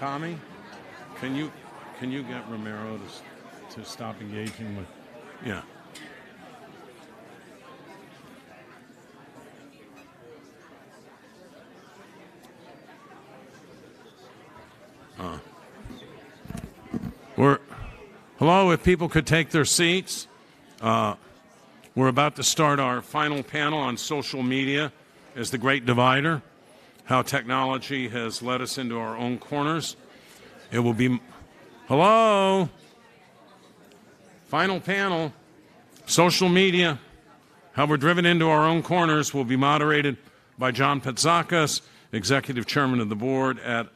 commie? Can you get Romero to stop engaging with? Yeah. Hello, if people could take their seats. We're about to start our final panel on social media as the great divider, how technology has led us into our own corners. It will be, hello, final panel, social media, how we're driven into our own corners, will be moderated by John Patzakis, Executive Chairman of the Board at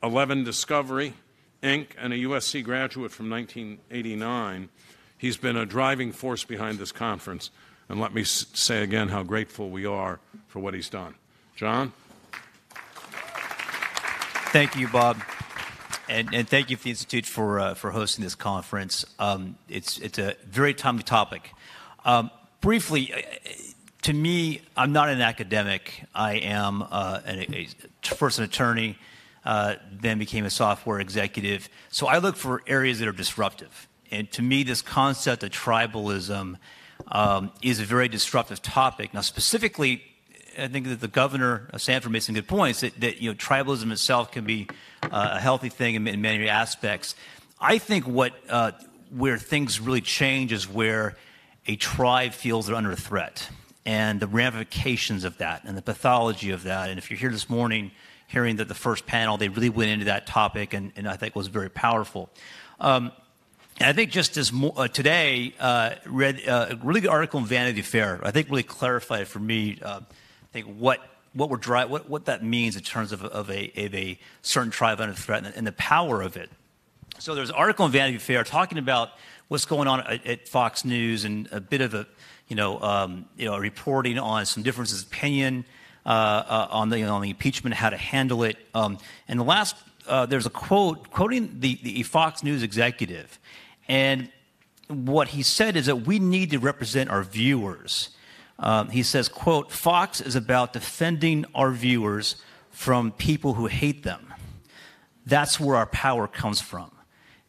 X1 Discovery Inc. and a USC graduate from 1989. He's been a driving force behind this conference. And let me say again how grateful we are for what he's done. John? Thank you, Bob. And thank you for the Institute for hosting this conference. It's a very timely topic. Briefly, to me, I'm not an academic. I am first an attorney, then became a software executive. So I look for areas that are disruptive. And to me, this concept of tribalism is a very disruptive topic. Now, specifically, I think that the governor of Sanford made some good points that you know, tribalism itself can be a healthy thing in many aspects. I think where things really change is where a tribe feels they're under threat, and the ramifications of that and the pathology of that. And if you're here this morning hearing that the first panel, they really went into that topic, and I think was very powerful. And I think just as today, read a really good article in Vanity Fair. I think really clarified for me, I think what that means in terms of a certain tribe under threat and the power of it. So there's an article in Vanity Fair talking about what's going on at Fox News and a bit of a reporting on some differences of opinion on the impeachment, how to handle it, and the last. There's a quote quoting the Fox News executive, and what he said is that we need to represent our viewers. He says, quote, "Fox is about defending our viewers from people who hate them. That's where our power comes from."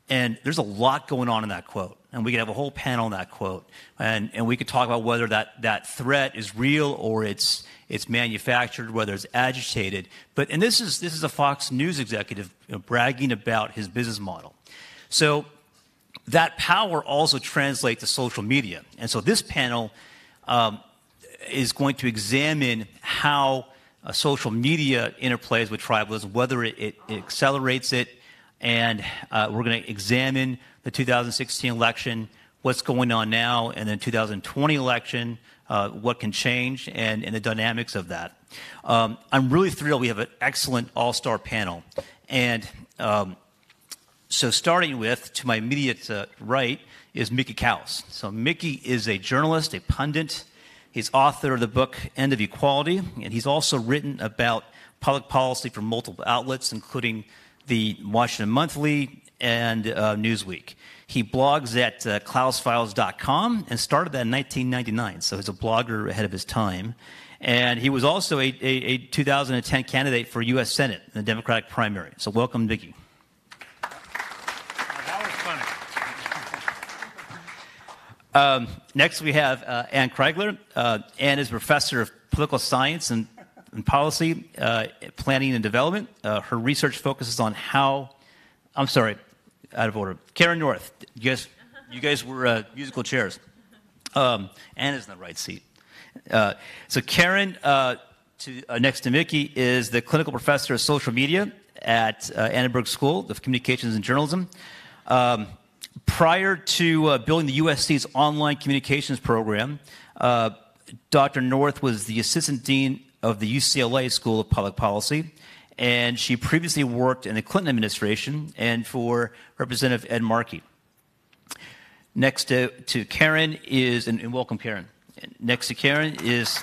And there's a lot going on in that quote, and we could have a whole panel on that quote, and we could talk about whether that threat is real or it's manufactured, whether it's agitated. But and this is a Fox News executive bragging about his business model. So that power also translates to social media. And so this panel is going to examine how social media interplays with tribalism, whether it accelerates it, and we're going to examine the 2016 election, what's going on now, and then 2020 election, what can change, and the dynamics of that. I'm really thrilled we have an excellent all-star panel. And so starting with, to my immediate right, is Mickey Kaus. So Mickey is a journalist, a pundit. He's author of the book End of Equality, and he's also written about public policy for multiple outlets, including the Washington Monthly and Newsweek. He blogs at Kausfiles.com and started that in 1999, so he's a blogger ahead of his time. And he was also a 2010 candidate for U.S. Senate in the Democratic primary. So welcome, Mickey. That was funny. Next we have Ann Crigler. Ann is a professor of political science and policy, planning and development. Her research focuses on how, I'm sorry, out of order. Karen North, you guys were musical chairs. Anna's in the right seat. So Karen, next to Mickey, is the clinical professor of social media at Annenberg School of Communications and Journalism. Prior to building the USC's online communications program, Dr. North was the assistant dean of the UCLA School of Public Policy, and she previously worked in the Clinton administration and for Representative Ed Markey. Next to Karen is, and welcome Karen, next to Karen is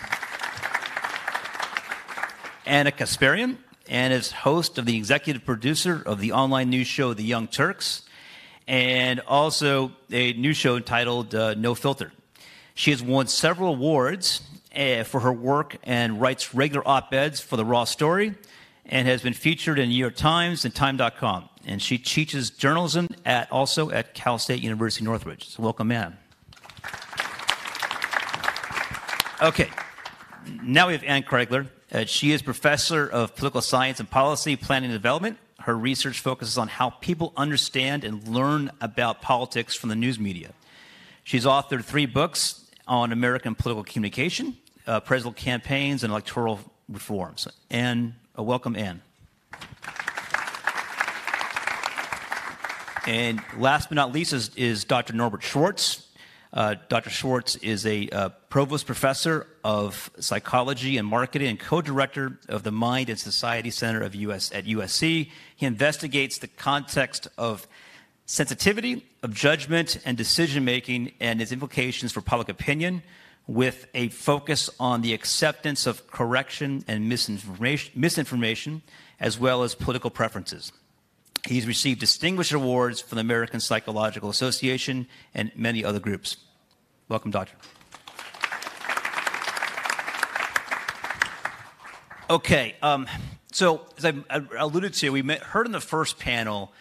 Ana Kasparian, and is host of the executive producer of the online news show The Young Turks, and also a new show entitled No Filter. She has won several awards for her work and writes regular op-eds for The Raw Story, and has been featured in New York Times and Time.com. And she teaches journalism at also at Cal State University Northridge. So welcome, Ann. Okay, now we have Ann Crigler. She is professor of political science and policy planning and development. Her research focuses on how people understand and learn about politics from the news media. She's authored 3 books on American political communication, presidential campaigns, and electoral reforms. And welcome, Ann. And last but not least is Dr. Norbert Schwarz. Dr. Schwarz is a provost professor of psychology and marketing and co-director of the Mind and Society Center of at USC. He investigates the context of sensitivity, of judgment, and decision-making and its implications for public opinion with a focus on the acceptance of correction and misinformation as well as political preferences. He's received distinguished awards from the American Psychological Association and many other groups. Welcome, Doctor. Okay, so as I alluded to, we heard in the first panel,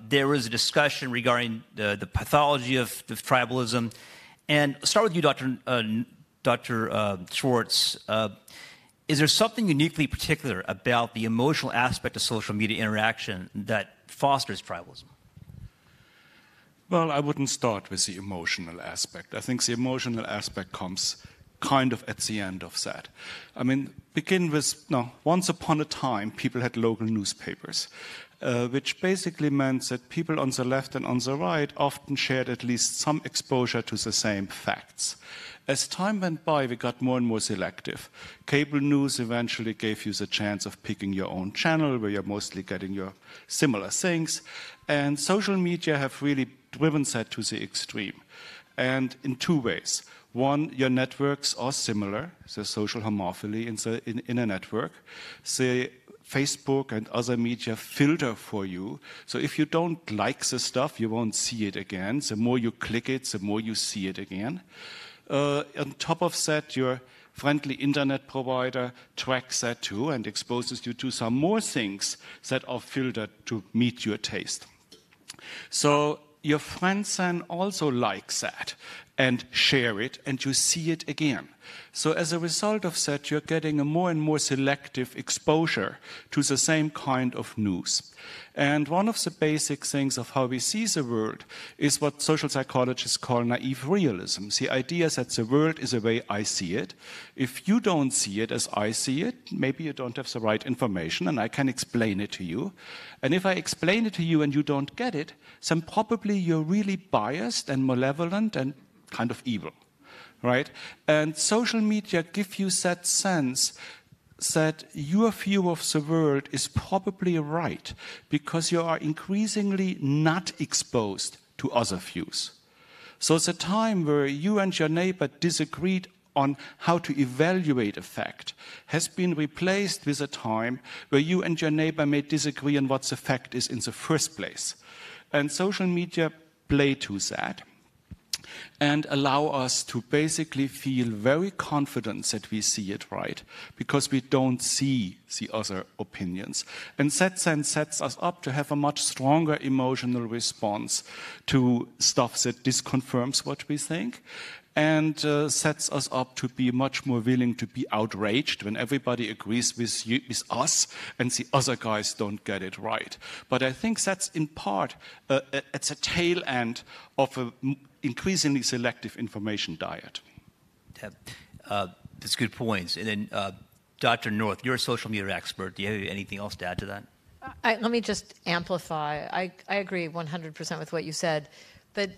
there was a discussion regarding the pathology of tribalism. And I'll start with you, Dr. Schwarz. Is there something uniquely particular about the emotional aspect of social media interaction that fosters tribalism? Well, I wouldn't start with the emotional aspect. I think the emotional aspect comes kind of at the end of that. I mean, begin with, no, once upon a time, people had local newspapers, which basically meant that people on the left and on the right often shared at least some exposure to the same facts. As time went by, we got more and more selective. Cable news eventually gave you the chance of picking your own channel, where you're mostly getting your similar things. And social media have really driven that to the extreme. And in 2 ways. One, your networks are similar, the social homophily in a network. The Facebook and other media filter for you. So if you don't like the stuff, you won't see it again. The more you click it, the more you see it again. On top of that, your friendly internet provider tracks that too and exposes you to some more things that are filtered to meet your taste. So your friends then also like that and share it, and you see it again. So as a result of that, you're getting a more and more selective exposure to the same kind of news. And one of the basic things of how we see the world is what social psychologists call naive realism. The idea is that the world is the way I see it. If you don't see it as I see it, maybe you don't have the right information, and I can explain it to you. And if I explain it to you and you don't get it, then probably you're really biased and malevolent and kind of evil, right? And social media give you that sense that your view of the world is probably right because you are increasingly not exposed to other views. So the time where you and your neighbor disagreed on how to evaluate a fact has been replaced with a time where you and your neighbor may disagree on what the fact is in the first place. And social media play to that and allow us to basically feel very confident that we see it right, because we don't see the other opinions. And that then sets us up to have a much stronger emotional response to stuff that disconfirms what we think, and sets us up to be much more willing to be outraged when everybody agrees with us and the other guys don't get it right. But I think that's in part at the tail end of a increasingly selective information diet. That's good points. And then, Dr. North, you're a social media expert. Do you have anything else to add to that? Let me just amplify. I agree 100% with what you said. But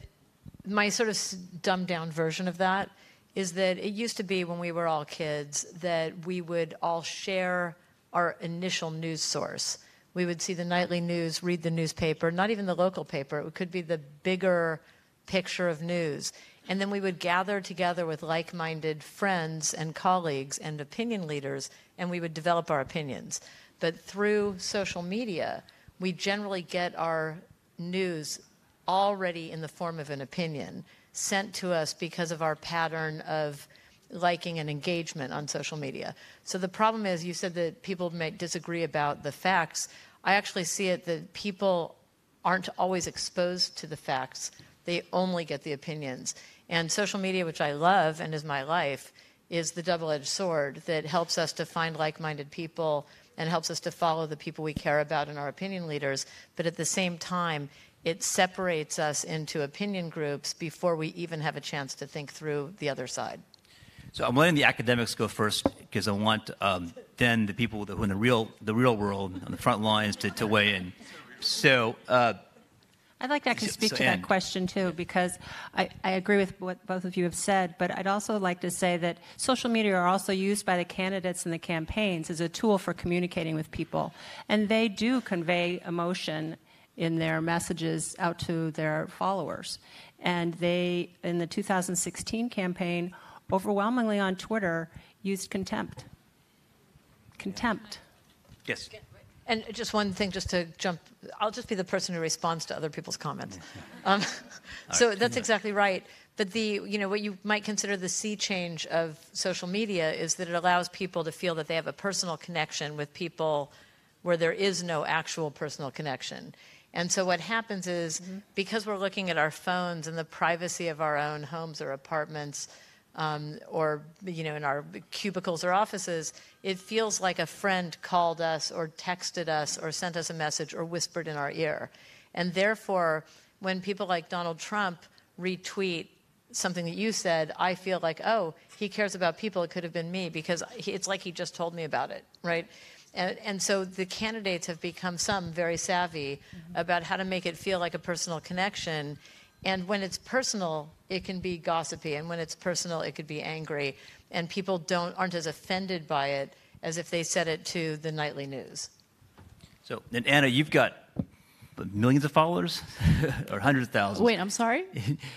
my sort of dumbed-down version of that is that it used to be when we were all kids that we would all share our initial news source. We would see the nightly news, read the newspaper, not even the local paper. It could be the bigger picture of news. And then we would gather together with like-minded friends and colleagues and opinion leaders, and we would develop our opinions. But through social media, we generally get our news already in the form of an opinion sent to us because of our pattern of liking and engagement on social media. So the problem is, you said that people may disagree about the facts. I actually see it that people aren't always exposed to the facts. They only get the opinions. And social media, which I love and is my life, is the double-edged sword that helps us to find like-minded people and helps us to follow the people we care about and our opinion leaders. But at the same time, it separates us into opinion groups before we even have a chance to think through the other side. So I'm letting the academics go first because I want then the people who are in the real world on the front lines to weigh in. So I'd like to actually speak to that question too, because I agree with what both of you have said, but I'd also like to say that social media are also used by the candidates and the campaigns as a tool for communicating with people, and they do convey emotion in their messages out to their followers. And they, in the 2016 campaign, overwhelmingly on Twitter, used contempt. Contempt. Yes. And just one thing, just to jump, I'll just be the person who responds to other people's comments. So that's exactly right. But the, you know, what you might consider the sea change of social media is that it allows people to feel that they have a personal connection with people where there is no actual personal connection. And so what happens is, because we're looking at our phones in the privacy of our own homes or apartments, or, you know, in our cubicles or offices, it feels like a friend called us or texted us or sent us a message or whispered in our ear. And therefore, when people like Donald Trump retweet something that you said, I feel like, oh, he cares about people. It could have been me, because it's like he just told me about it, right? And so the candidates have become some very savvy about how to make it feel like a personal connection. And when it's personal, it can be gossipy. And when it's personal, it could be angry. And people aren't as offended by it as if they said it to the nightly news. So, and Anna, you've got millions of followers or hundreds of thousands. Wait, I'm sorry?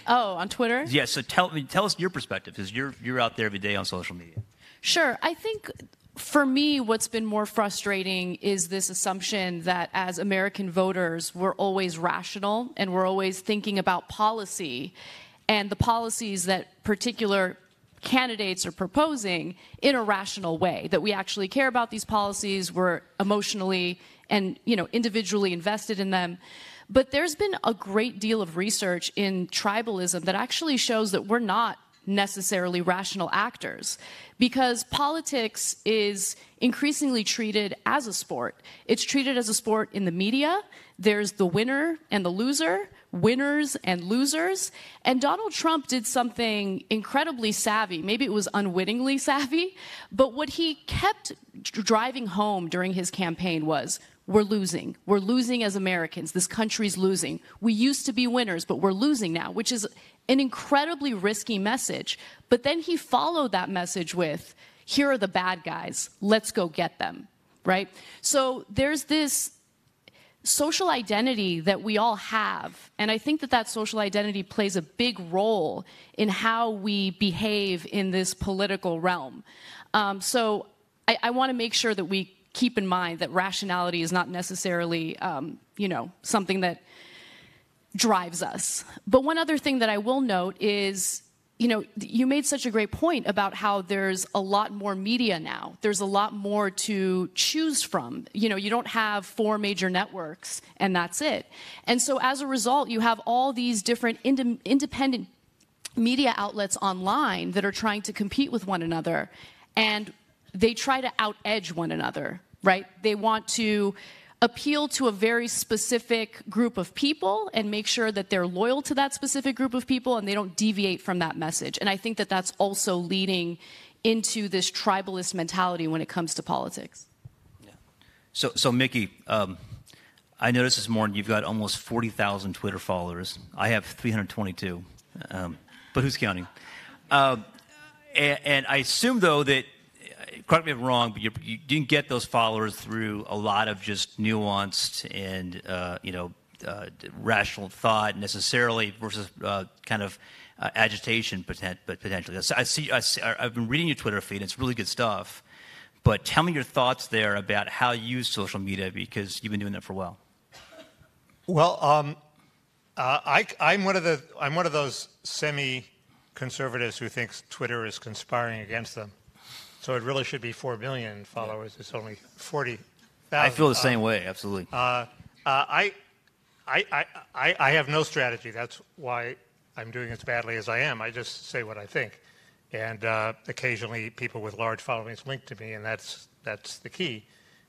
Oh, on Twitter? Yes. Yeah, so tell us your perspective, because you're out there every day on social media. Sure. I think, for me, what's been more frustrating is this assumption that as American voters, we're always rational and we're always thinking about policy and the policies that particular candidates are proposing in a rational way, that we actually care about these policies, we're emotionally and, you know, individually invested in them. But there's been a great deal of research in tribalism that actually shows that we're not necessarily rational actors, because politics is increasingly treated as a sport. It's treated as a sport in the media. There's the winner and the loser, winners and losers. And Donald Trump did something incredibly savvy. Maybe it was unwittingly savvy, but what he kept driving home during his campaign was, we're losing. We're losing as Americans. This country's losing. We used to be winners, but we're losing now, which is an incredibly risky message. But then he followed that message with, here are the bad guys. Let's go get them, right? So there's this social identity that we all have. And I think that that social identity plays a big role in how we behave in this political realm. So I want to make sure that we keep in mind that rationality is not necessarily, you know, something that drives us. But one other thing that I will note is, you know, you made such a great point about how there's a lot more media now. There's a lot more to choose from. You know, you don't have 4 major networks and that's it. And so as a result, you have all these different independent media outlets online that are trying to compete with one another. And they try to out-edge one another, right? They want to appeal to a very specific group of people and make sure that they're loyal to that specific group of people and they don't deviate from that message. And I think that that's also leading into this tribalist mentality when it comes to politics. Yeah. So Mickey, I noticed this morning you've got almost 40,000 Twitter followers. I have 322, but who's counting? And I assume, though, that, correct me if I'm wrong, but you didn't get those followers through a lot of just nuanced and rational thought necessarily versus kind of agitation potentially. I've been reading your Twitter feed; it's really good stuff. But tell me your thoughts there about how you use social media, because you've been doing that for a while. Well, I'm one of those semi conservatives who think Twitter is conspiring against them. So it really should be 4 million followers. Yeah. It's only 40,000. I feel the same way, absolutely. I have no strategy. That's why I'm doing as badly as I am. I just say what I think. And occasionally people with large followings link to me, and that's the key.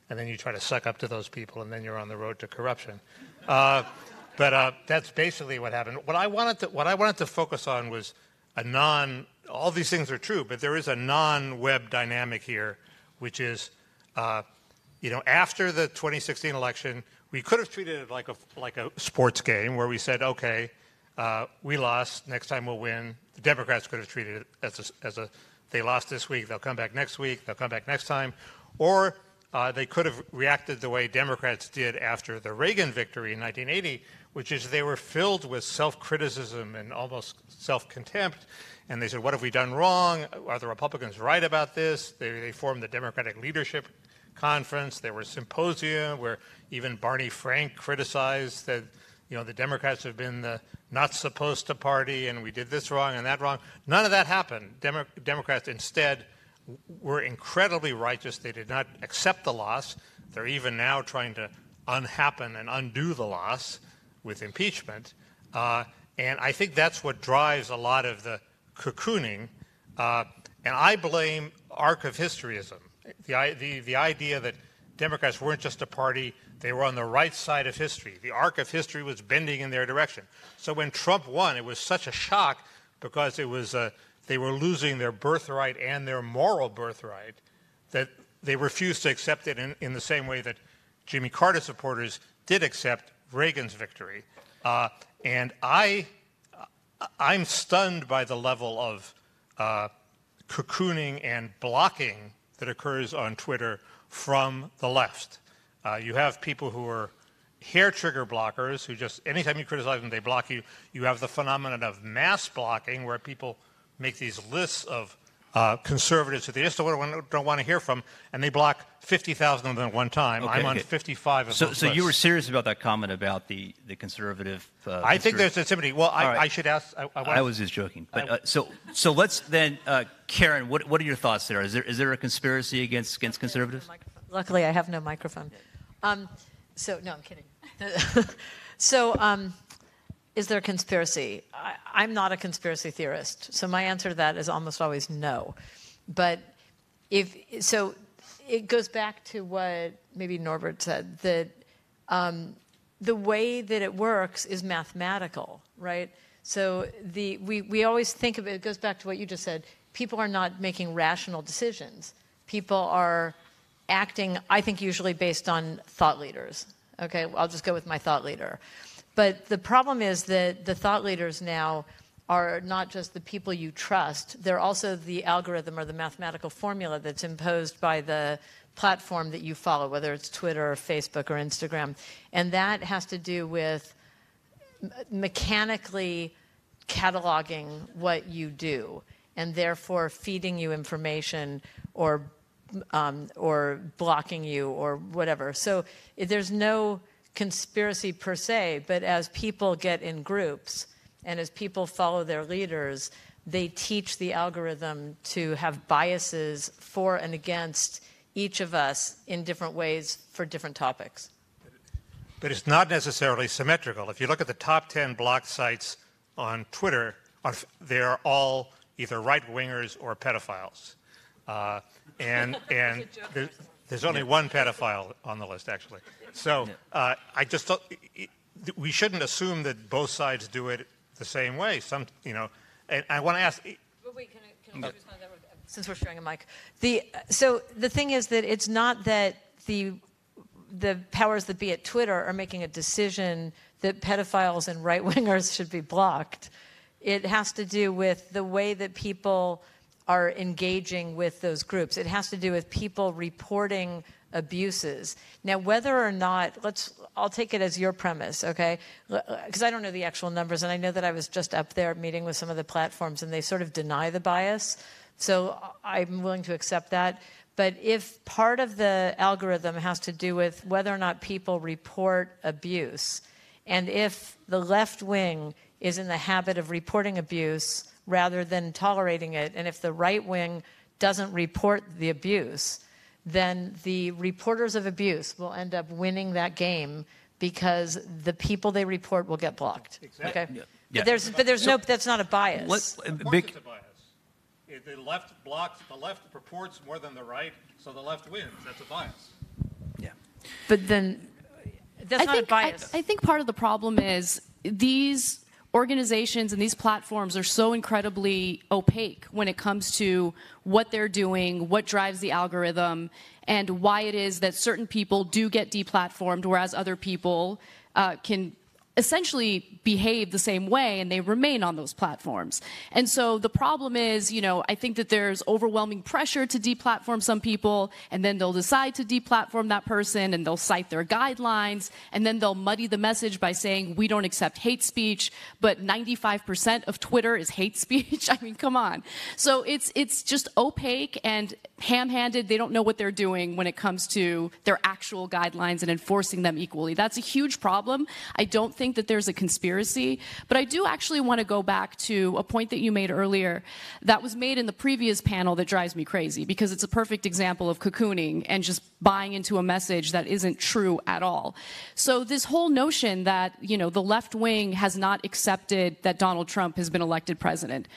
And then you try to suck up to those people, and then you're on the road to corruption. But that's basically what happened. What I wanted to focus on was a all these things are true, but there is a non-web dynamic here, which is, after the 2016 election, we could have treated it like a sports game where we said, okay, we lost, next time we'll win. The Democrats could have treated it as they lost this week, they'll come back next week, they'll come back next time. Or they could have reacted the way Democrats did after the Reagan victory in 1980, which is they were filled with self-criticism and almost self-contempt. And they said, what have we done wrong? Are the Republicans right about this? They formed the Democratic Leadership Conference. There were symposia where even Barney Frank criticized that, the Democrats have been the not supposed to party, and we did this wrong and that wrong. None of that happened. Democrats instead were incredibly righteous. They did not accept the loss. They're even now trying to unhappen and undo the loss with impeachment. And I think that's what drives a lot of the cocooning. And I blame arc of historyism, the idea that Democrats weren't just a party, they were on the right side of history. The arc of history was bending in their direction. So when Trump won, it was such a shock because it was they were losing their birthright and their moral birthright that they refused to accept it in the same way that Jimmy Carter supporters did accept Reagan's victory. And I'm stunned by the level of cocooning and blocking that occurs on Twitter from the left. You have people who are hair trigger blockers who just, anytime you criticize them, they block you. You have the phenomenon of mass blocking where people make these lists of conservatives who they just don't want to hear from, and they block 50,000 of them at one time. Okay, I'm on 55 of them. So you were serious about that comment about the conservative? I think there's sensitivity. Well, right. I should ask. I was just joking. But so let's then, Karen, what are your thoughts there? Is there a conspiracy against conservatives? Luckily, I have no microphone. No, I'm kidding. Is there a conspiracy? I'm not a conspiracy theorist, so my answer to that is almost always no. But it goes back to what maybe Norbert said, that the way that it works is mathematical, right? So we always think of it goes back to what you just said. People are not making rational decisions. People are acting, I think, usually based on thought leaders. Okay, I'll just go with my thought leader. But the problem is that the thought leaders now are not just the people you trust, they're also the algorithm or the mathematical formula that's imposed by the platform that you follow, whether it's Twitter or Facebook or Instagram. And that has to do with mechanically cataloging what you do and therefore feeding you information or blocking you or whatever. So there's no conspiracy per se, but as people get in groups and as people follow their leaders, they teach the algorithm to have biases for and against each of us in different ways for different topics. But it's not necessarily symmetrical. If you look at the top 10 blocked sites on Twitter, they're all either right-wingers or pedophiles. And there's only one pedophile on the list, actually. So I just thought we shouldn't assume that both sides do it the same way. And I want to ask. But wait, can I respond to that? Since we're sharing a mic, so the thing is that it's not that the powers that be at Twitter are making a decision that pedophiles and right-wingers should be blocked. It has to do with the way that people are engaging with those groups. It has to do with people reporting abuses. Now, whether or not, I'll take it as your premise, okay? Because I don't know the actual numbers, and I know that I was just up there meeting with some of the platforms, and they sort of deny the bias. So I'm willing to accept that. But if part of the algorithm has to do with whether or not people report abuse, and if the left wing is in the habit of reporting abuse rather than tolerating it. And if the right wing doesn't report the abuse, then the reporters of abuse will end up winning that game because the people they report will get blocked. Exactly. Okay? Yeah. Yeah. But there's so, no, that's not a bias. It's a bias. The left blocks, the left purports more than the right, so the left wins. That's a bias. Yeah. But then, that's not a bias. I think part of the problem is these organizations and these platforms are so incredibly opaque when it comes to what they're doing, what drives the algorithm, and why it is that certain people do get deplatformed, whereas other people can essentially behave the same way and they remain on those platforms. And so the problem is, you know, I think that there's overwhelming pressure to deplatform some people, and then they'll decide to deplatform that person and they'll cite their guidelines, and then they'll muddy the message by saying we don't accept hate speech, but 95% of Twitter is hate speech. I mean, come on. So it's just opaque and ham-handed. They don't know what they're doing when it comes to their actual guidelines and enforcing them equally. That's a huge problem. I don't think that there's a conspiracy, but I do actually want to go back to a point that you made earlier that was made in the previous panel that drives me crazy, because it's a perfect example of cocooning and just buying into a message that isn't true at all. So this whole notion that, you know, the left wing has not accepted that Donald Trump has been elected president.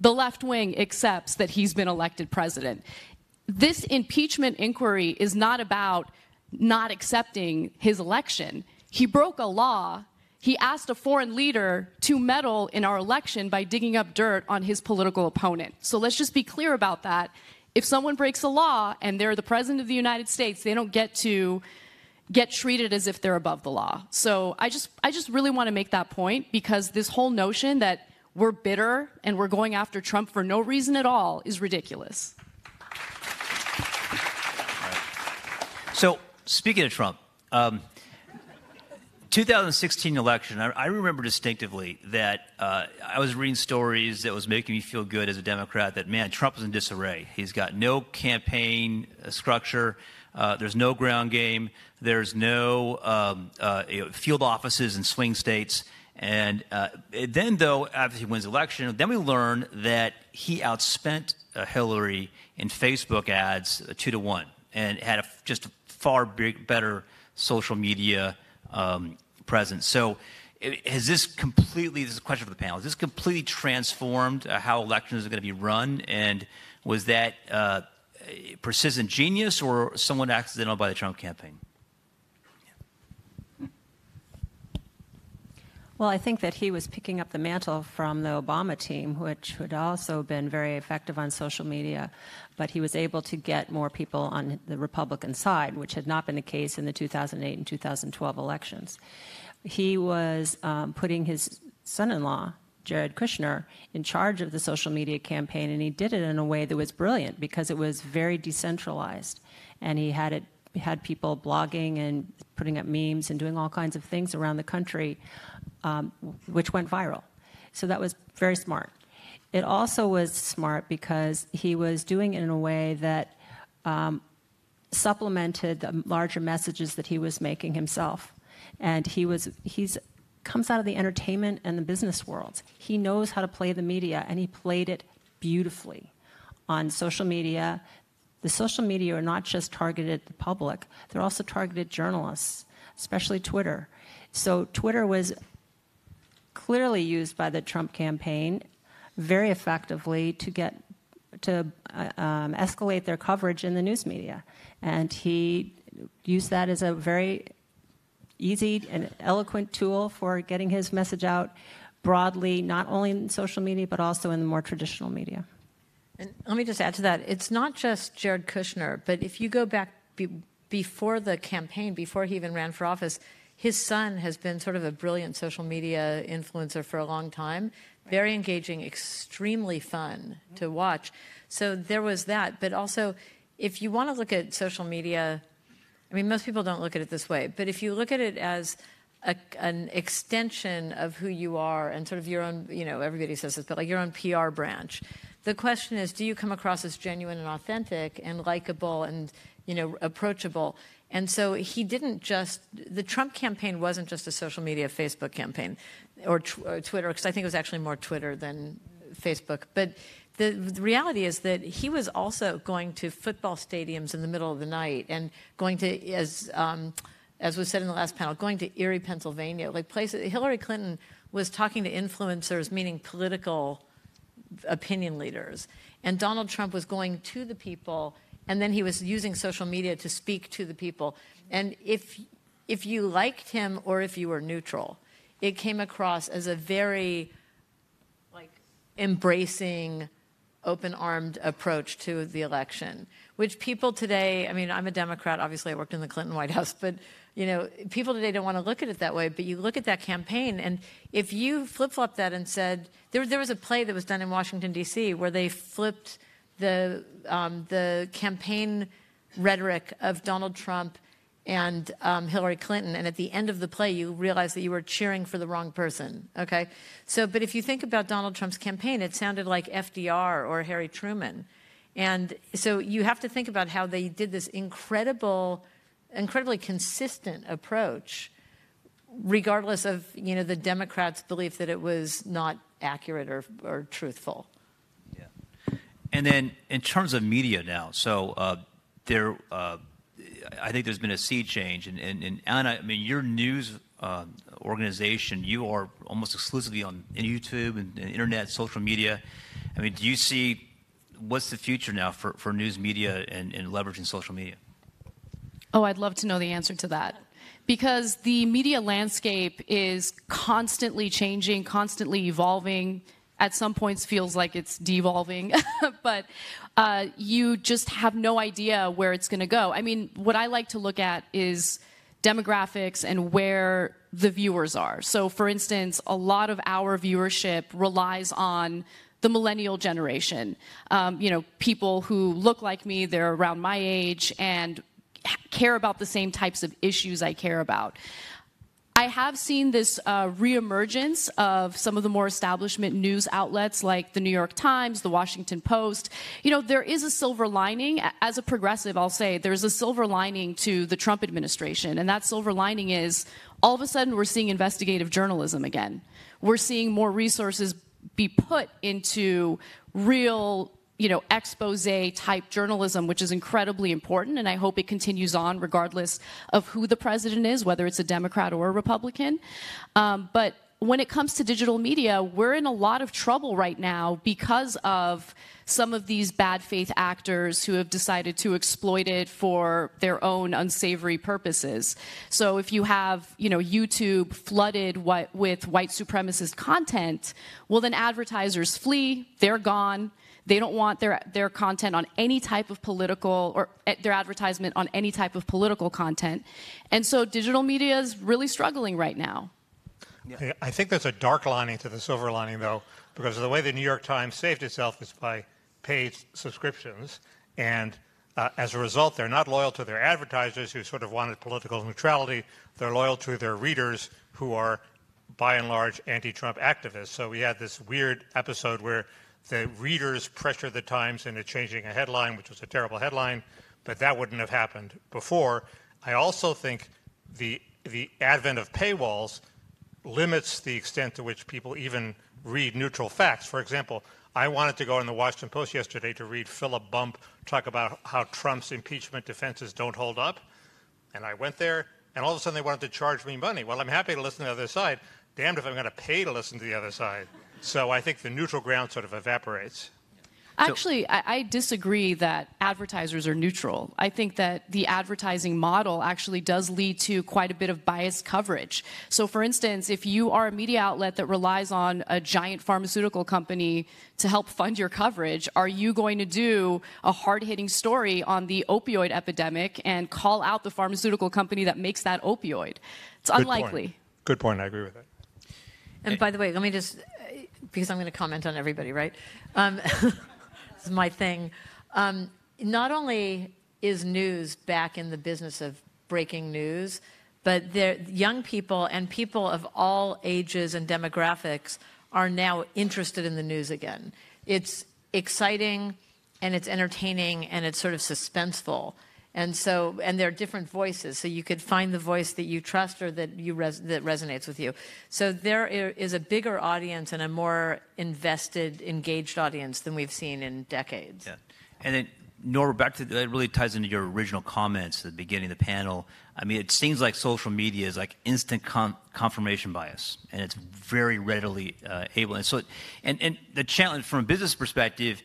The left wing accepts that he's been elected president. This impeachment inquiry is not about not accepting his election. He broke a law. He asked a foreign leader to meddle in our election by digging up dirt on his political opponent. So let's just be clear about that. If someone breaks a law and they're the president of the United States, they don't get to get treated as if they're above the law. So I just really want to make that point, because this whole notion that we're bitter and we're going after Trump for no reason at all is ridiculous. So speaking of Trump, 2016 election, I remember distinctively that I was reading stories that was making me feel good as a Democrat that, man, Trump is in disarray. He's got no campaign structure. There's no ground game. There's no field offices in swing states. And then, though, after he wins the election, then we learn that he outspent Hillary in Facebook ads 2-to-1 and had just a far better social media presence. So has this completely, this is a question for the panel, has this completely transformed how elections are going to be run? And was that persistent genius or someone accidental by the Trump campaign? Well, I think that he was picking up the mantle from the Obama team, which had also been very effective on social media, but he was able to get more people on the Republican side, which had not been the case in the 2008 and 2012 elections. He was putting his son-in-law, Jared Kushner, in charge of the social media campaign, and he did it in a way that was brilliant because it was very decentralized, and he had people blogging and putting up memes and doing all kinds of things around the country, which went viral. So that was very smart. It also was smart because he was doing it in a way that supplemented the larger messages that he was making himself. And he comes out of the entertainment and the business worlds. He knows how to play the media, and he played it beautifully on social media. The social media are not just targeted at the public, they're also targeted journalists, especially Twitter. So Twitter was clearly used by the Trump campaign very effectively to escalate their coverage in the news media. And he used that as a very easy and eloquent tool for getting his message out broadly, not only in social media, but also in the more traditional media. And let me just add to that. It's not just Jared Kushner, but if you go back before the campaign, before he even ran for office, his son has been sort of a brilliant social media influencer for a long time. Very engaging, extremely fun to watch. So there was that. But also, if you want to look at social media, I mean, most people don't look at it this way, but if you look at it as an extension of who you are and sort of your own, you know, everybody says this, but like your own PR branch. The question is, do you come across as genuine and authentic and likable and, you know, approachable? And so he didn't just, the Trump campaign wasn't just a social media Facebook campaign or Twitter, because I think it was actually more Twitter than Facebook. But the reality is that he was also going to football stadiums in the middle of the night and going to, as was said in the last panel, going to Erie, Pennsylvania, like places. Hillary Clinton was talking to influencers, meaning political opinion leaders. And Donald Trump was going to the people, and then he was using social media to speak to the people. And if you liked him or if you were neutral, it came across as a very like embracing, open-armed approach to the election, which people today, I mean, I'm a Democrat, obviously I worked in the Clinton White House, but you know, people today don't want to look at it that way, but you look at that campaign, and if you flip-flop that and said, there was a play that was done in Washington, D.C., where they flipped the campaign rhetoric of Donald Trump and Hillary Clinton, and at the end of the play, you realize that you were cheering for the wrong person, okay? So, but if you think about Donald Trump's campaign, it sounded like FDR or Harry Truman. And so you have to think about how they did this incredibly consistent approach, regardless of, you know, the Democrats' belief that it was not accurate or truthful. Yeah. And then in terms of media now, so I think there's been a sea change. And Ana, I mean, your news organization, you are almost exclusively on YouTube and internet, social media. I mean, do you see what's the future now for news media and leveraging social media? Oh, I'd love to know the answer to that, because the media landscape is constantly changing, constantly evolving. At some points feels like it's devolving, but you just have no idea where it's going to go. I mean, what I like to look at is demographics and where the viewers are. So, for instance, a lot of our viewership relies on the millennial generation, you know, people who look like me, they're around my age, and care about the same types of issues I care about. I have seen this reemergence of some of the more establishment news outlets like the New York Times, the Washington Post. You know, there is a silver lining. As a progressive, I'll say there's a silver lining to the Trump administration, and that silver lining is all of a sudden we're seeing investigative journalism again. We're seeing more resources be put into real, you know, expose-type journalism, which is incredibly important, and I hope it continues on regardless of who the president is, whether it's a Democrat or a Republican. But when it comes to digital media, we're in a lot of trouble right now because of some of these bad faith actors who have decided to exploit it for their own unsavory purposes. So if you have, you know, YouTube flooded with white supremacist content, well, then advertisers flee, they're gone. They don't want their content on any type of political, or their advertisement on any type of political content. And so digital media is really struggling right now. Yeah. I think there's a dark lining to the silver lining, though, because the way the New York Times saved itself is by paid subscriptions. And as a result, they're not loyal to their advertisers who sort of wanted political neutrality. They're loyal to their readers who are, by and large, anti-Trump activists. So we had this weird episode where the readers pressured the Times into changing a headline, which was a terrible headline, but that wouldn't have happened before. I also think the advent of paywalls limits the extent to which people even read neutral facts. For example, I wanted to go in the Washington Post yesterday to read Philip Bump talk about how Trump's impeachment defenses don't hold up, and I went there, and all of a sudden they wanted to charge me money. Well, I'm happy to listen to the other side. Damned if I'm going to pay to listen to the other side. So I think the neutral ground sort of evaporates. Actually, I disagree that advertisers are neutral. I think that the advertising model actually does lead to quite a bit of biased coverage. So, for instance, if you are a media outlet that relies on a giant pharmaceutical company to help fund your coverage, are you going to do a hard-hitting story on the opioid epidemic and call out the pharmaceutical company that makes that opioid? It's unlikely. Good point. I agree with that. And by the way, let me just, because I'm going to comment on everybody, right? This is my thing. Not only is news back in the business of breaking news, but young people and people of all ages and demographics are now interested in the news again. It's exciting, and it's entertaining, and it's sort of suspenseful. And so, and there are different voices, so you could find the voice that you trust or that you that resonates with you. So there is a bigger audience and a more invested, engaged audience than we've seen in decades. Yeah. And then, Norbert, back to that, really ties into your original comments at the beginning of the panel. I mean, it seems like social media is like instant confirmation bias, and it's very readily able. And so, and the challenge from a business perspective.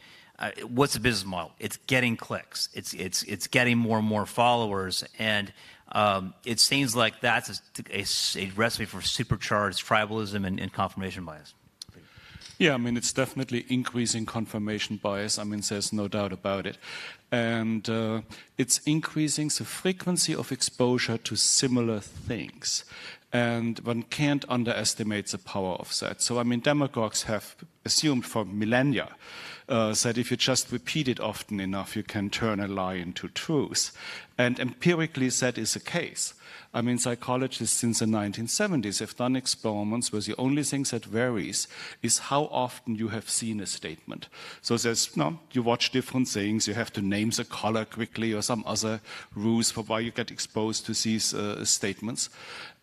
What's the business model? It's getting clicks. It's getting more and more followers, and it seems like that's a recipe for supercharged tribalism and confirmation bias. Yeah, I mean, it's definitely increasing confirmation bias. I mean, there's no doubt about it. And it's increasing the frequency of exposure to similar things. And one can't underestimate the power of that. So, I mean, demagogues have assumed for millennia that if you just repeat it often enough, you can turn a lie into truth. And empirically, that is the case. I mean, psychologists since the 1970s have done experiments where the only thing that varies is how often you have seen a statement. So there's, no, you watch different things, you have to name the color quickly or some other ruse for why you get exposed to these statements.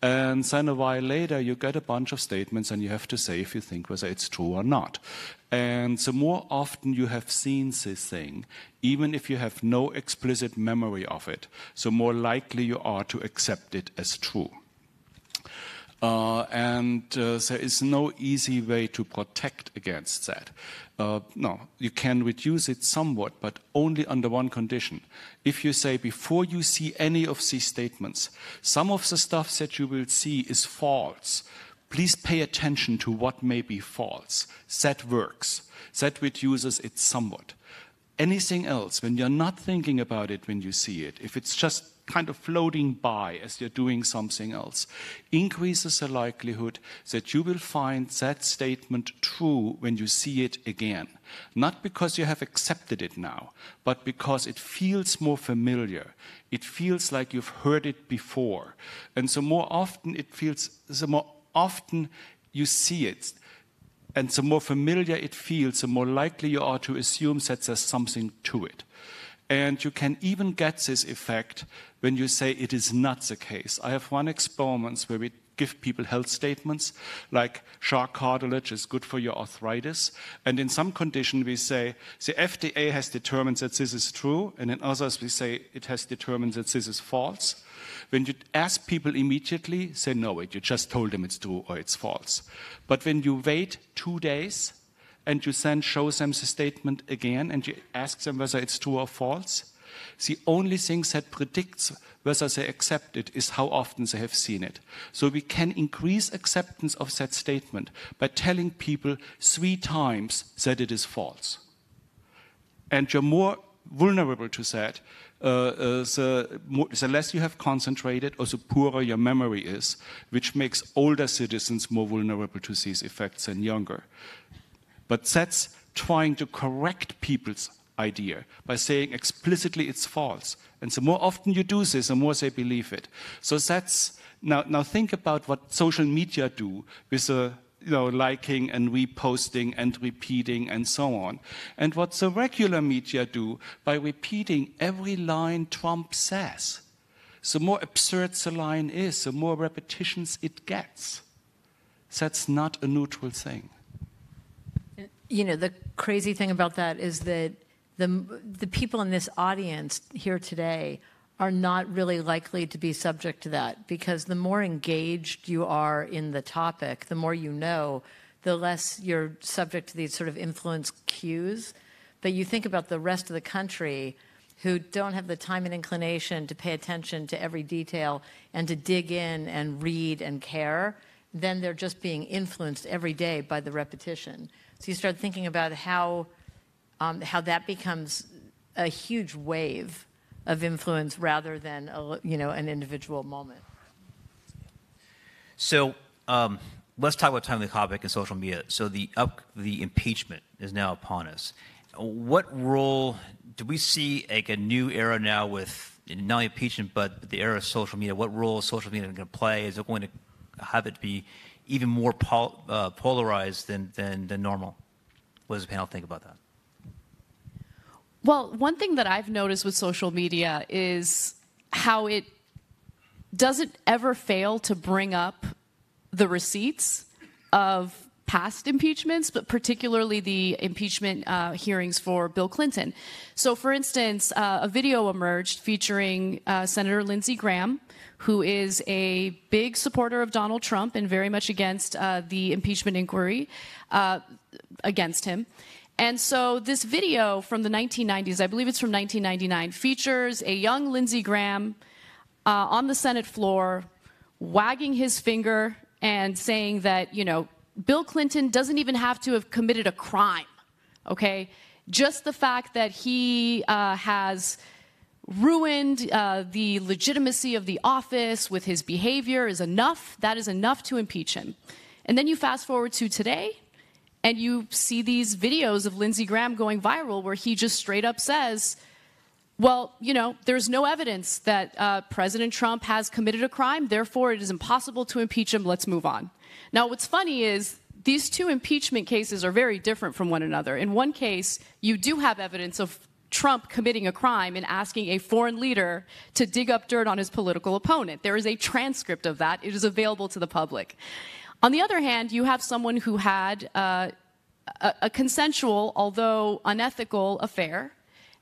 And then a while later, you get a bunch of statements and you have to say if you think whether it's true or not. And the more often you have seen this thing, even if you have no explicit memory of it, the more likely you are to accept it as true. There is no easy way to protect against that. No, you can reduce it somewhat, but only under one condition. If you say, before you see any of these statements, some of the stuff that you will see is false, please pay attention to what may be false. That works. That reduces it somewhat. Anything else, when you're not thinking about it when you see it, if it's just kind of floating by as you're doing something else, increases the likelihood that you will find that statement true when you see it again. Not because you have accepted it now, but because it feels more familiar. It feels like you've heard it before. And so more often it feels, the more often you see it, and the more familiar it feels, the more likely you are to assume that there's something to it. And you can even get this effect when you say it is not the case. I have run experiments where we give people health statements, like shark cartilage is good for your arthritis. And in some condition we say, the FDA has determined that this is true, and in others we say it has determined that this is false. When you ask people immediately, say no, wait, you just told them it's true or it's false. But when you wait 2 days and you then show them the statement again and you ask them whether it's true or false, the only thing that predicts whether they accept it is how often they have seen it. So we can increase acceptance of that statement by telling people 3 times that it is false. And you're more vulnerable to that. The less you have concentrated or the poorer your memory is, which makes older citizens more vulnerable to these effects than younger. But that's trying to correct people's idea by saying explicitly it's false. And the more often you do this, the more they believe it. So that's, now think about what social media do with a liking and reposting and repeating and so on. And what the regular media do by repeating every line Trump says. The more absurd the line is, the more repetitions it gets. That's not a neutral thing. You know, the crazy thing about that is that the people in this audience here today are not really likely to be subject to that, because the more engaged you are in the topic, the more you know, the less you're subject to these sort of influence cues. But you think about the rest of the country who don't have the time and inclination to pay attention to every detail and to dig in and read and care, then they're just being influenced every day by the repetition. So you start thinking about how that becomes a huge wave of influence rather than an individual moment. So let's talk about timely topic and social media. So the impeachment is now upon us. What role do we see, like a new era now with not only impeachment but the era of social media? What role is social media going to play? Is it going to have it be even more polarized than normal? What does the panel think about that? Well, one thing that I've noticed with social media is how it doesn't ever fail to bring up the receipts of past impeachments, but particularly the impeachment hearings for Bill Clinton. So, for instance, a video emerged featuring Senator Lindsey Graham, who is a big supporter of Donald Trump and very much against the impeachment inquiry against him. And so this video from the 1990s, I believe it's from 1999, features a young Lindsey Graham on the Senate floor, wagging his finger and saying that, you know, Bill Clinton doesn't even have to have committed a crime, okay? Just the fact that he has ruined the legitimacy of the office with his behavior is enough. That is enough to impeach him. And then you fast forward to today, and you see these videos of Lindsey Graham going viral where he just straight up says, well, you know, there's no evidence that President Trump has committed a crime, therefore it is impossible to impeach him, let's move on. Now, what's funny is these two impeachment cases are very different from one another. In one case, you do have evidence of Trump committing a crime and asking a foreign leader to dig up dirt on his political opponent. There is a transcript of that. It is available to the public. On the other hand, you have someone who had a consensual, although unethical, affair.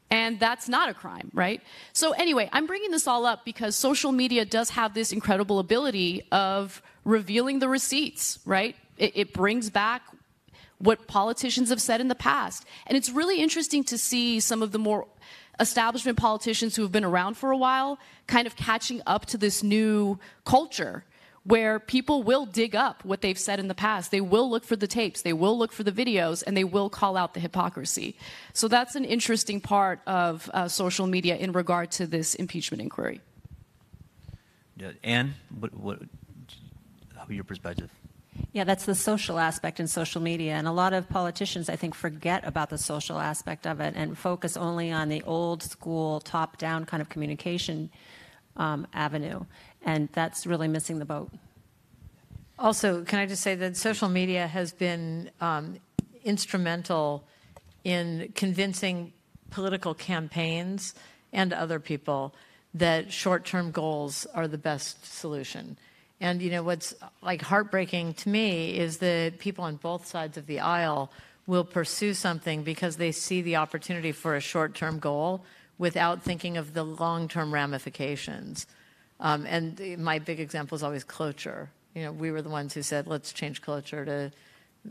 And that's not a crime, right? So anyway, I'm bringing this all up because social media does have this incredible ability of revealing the receipts, right? It brings back what politicians have said in the past. And it's really interesting to see some of the more establishment politicians who have been around for a while kind of catching up to this new culture where people will dig up what they've said in the past. They will look for the tapes, they will look for the videos, and they will call out the hypocrisy. So that's an interesting part of social media in regard to this impeachment inquiry. Yeah, Ann, how your perspective? Yeah, that's the social aspect in social media. And a lot of politicians, I think, forget about the social aspect of it and focus only on the old school, top-down kind of communication avenue. And that's really missing the boat. Also, can I just say that social media has been instrumental in convincing political campaigns and other people that short-term goals are the best solution. And, you know, what's like heartbreaking to me is that people on both sides of the aisle will pursue something because they see the opportunity for a short-term goal without thinking of the long-term ramifications. And my big example is always cloture. You know, we were the ones who said, let's change cloture to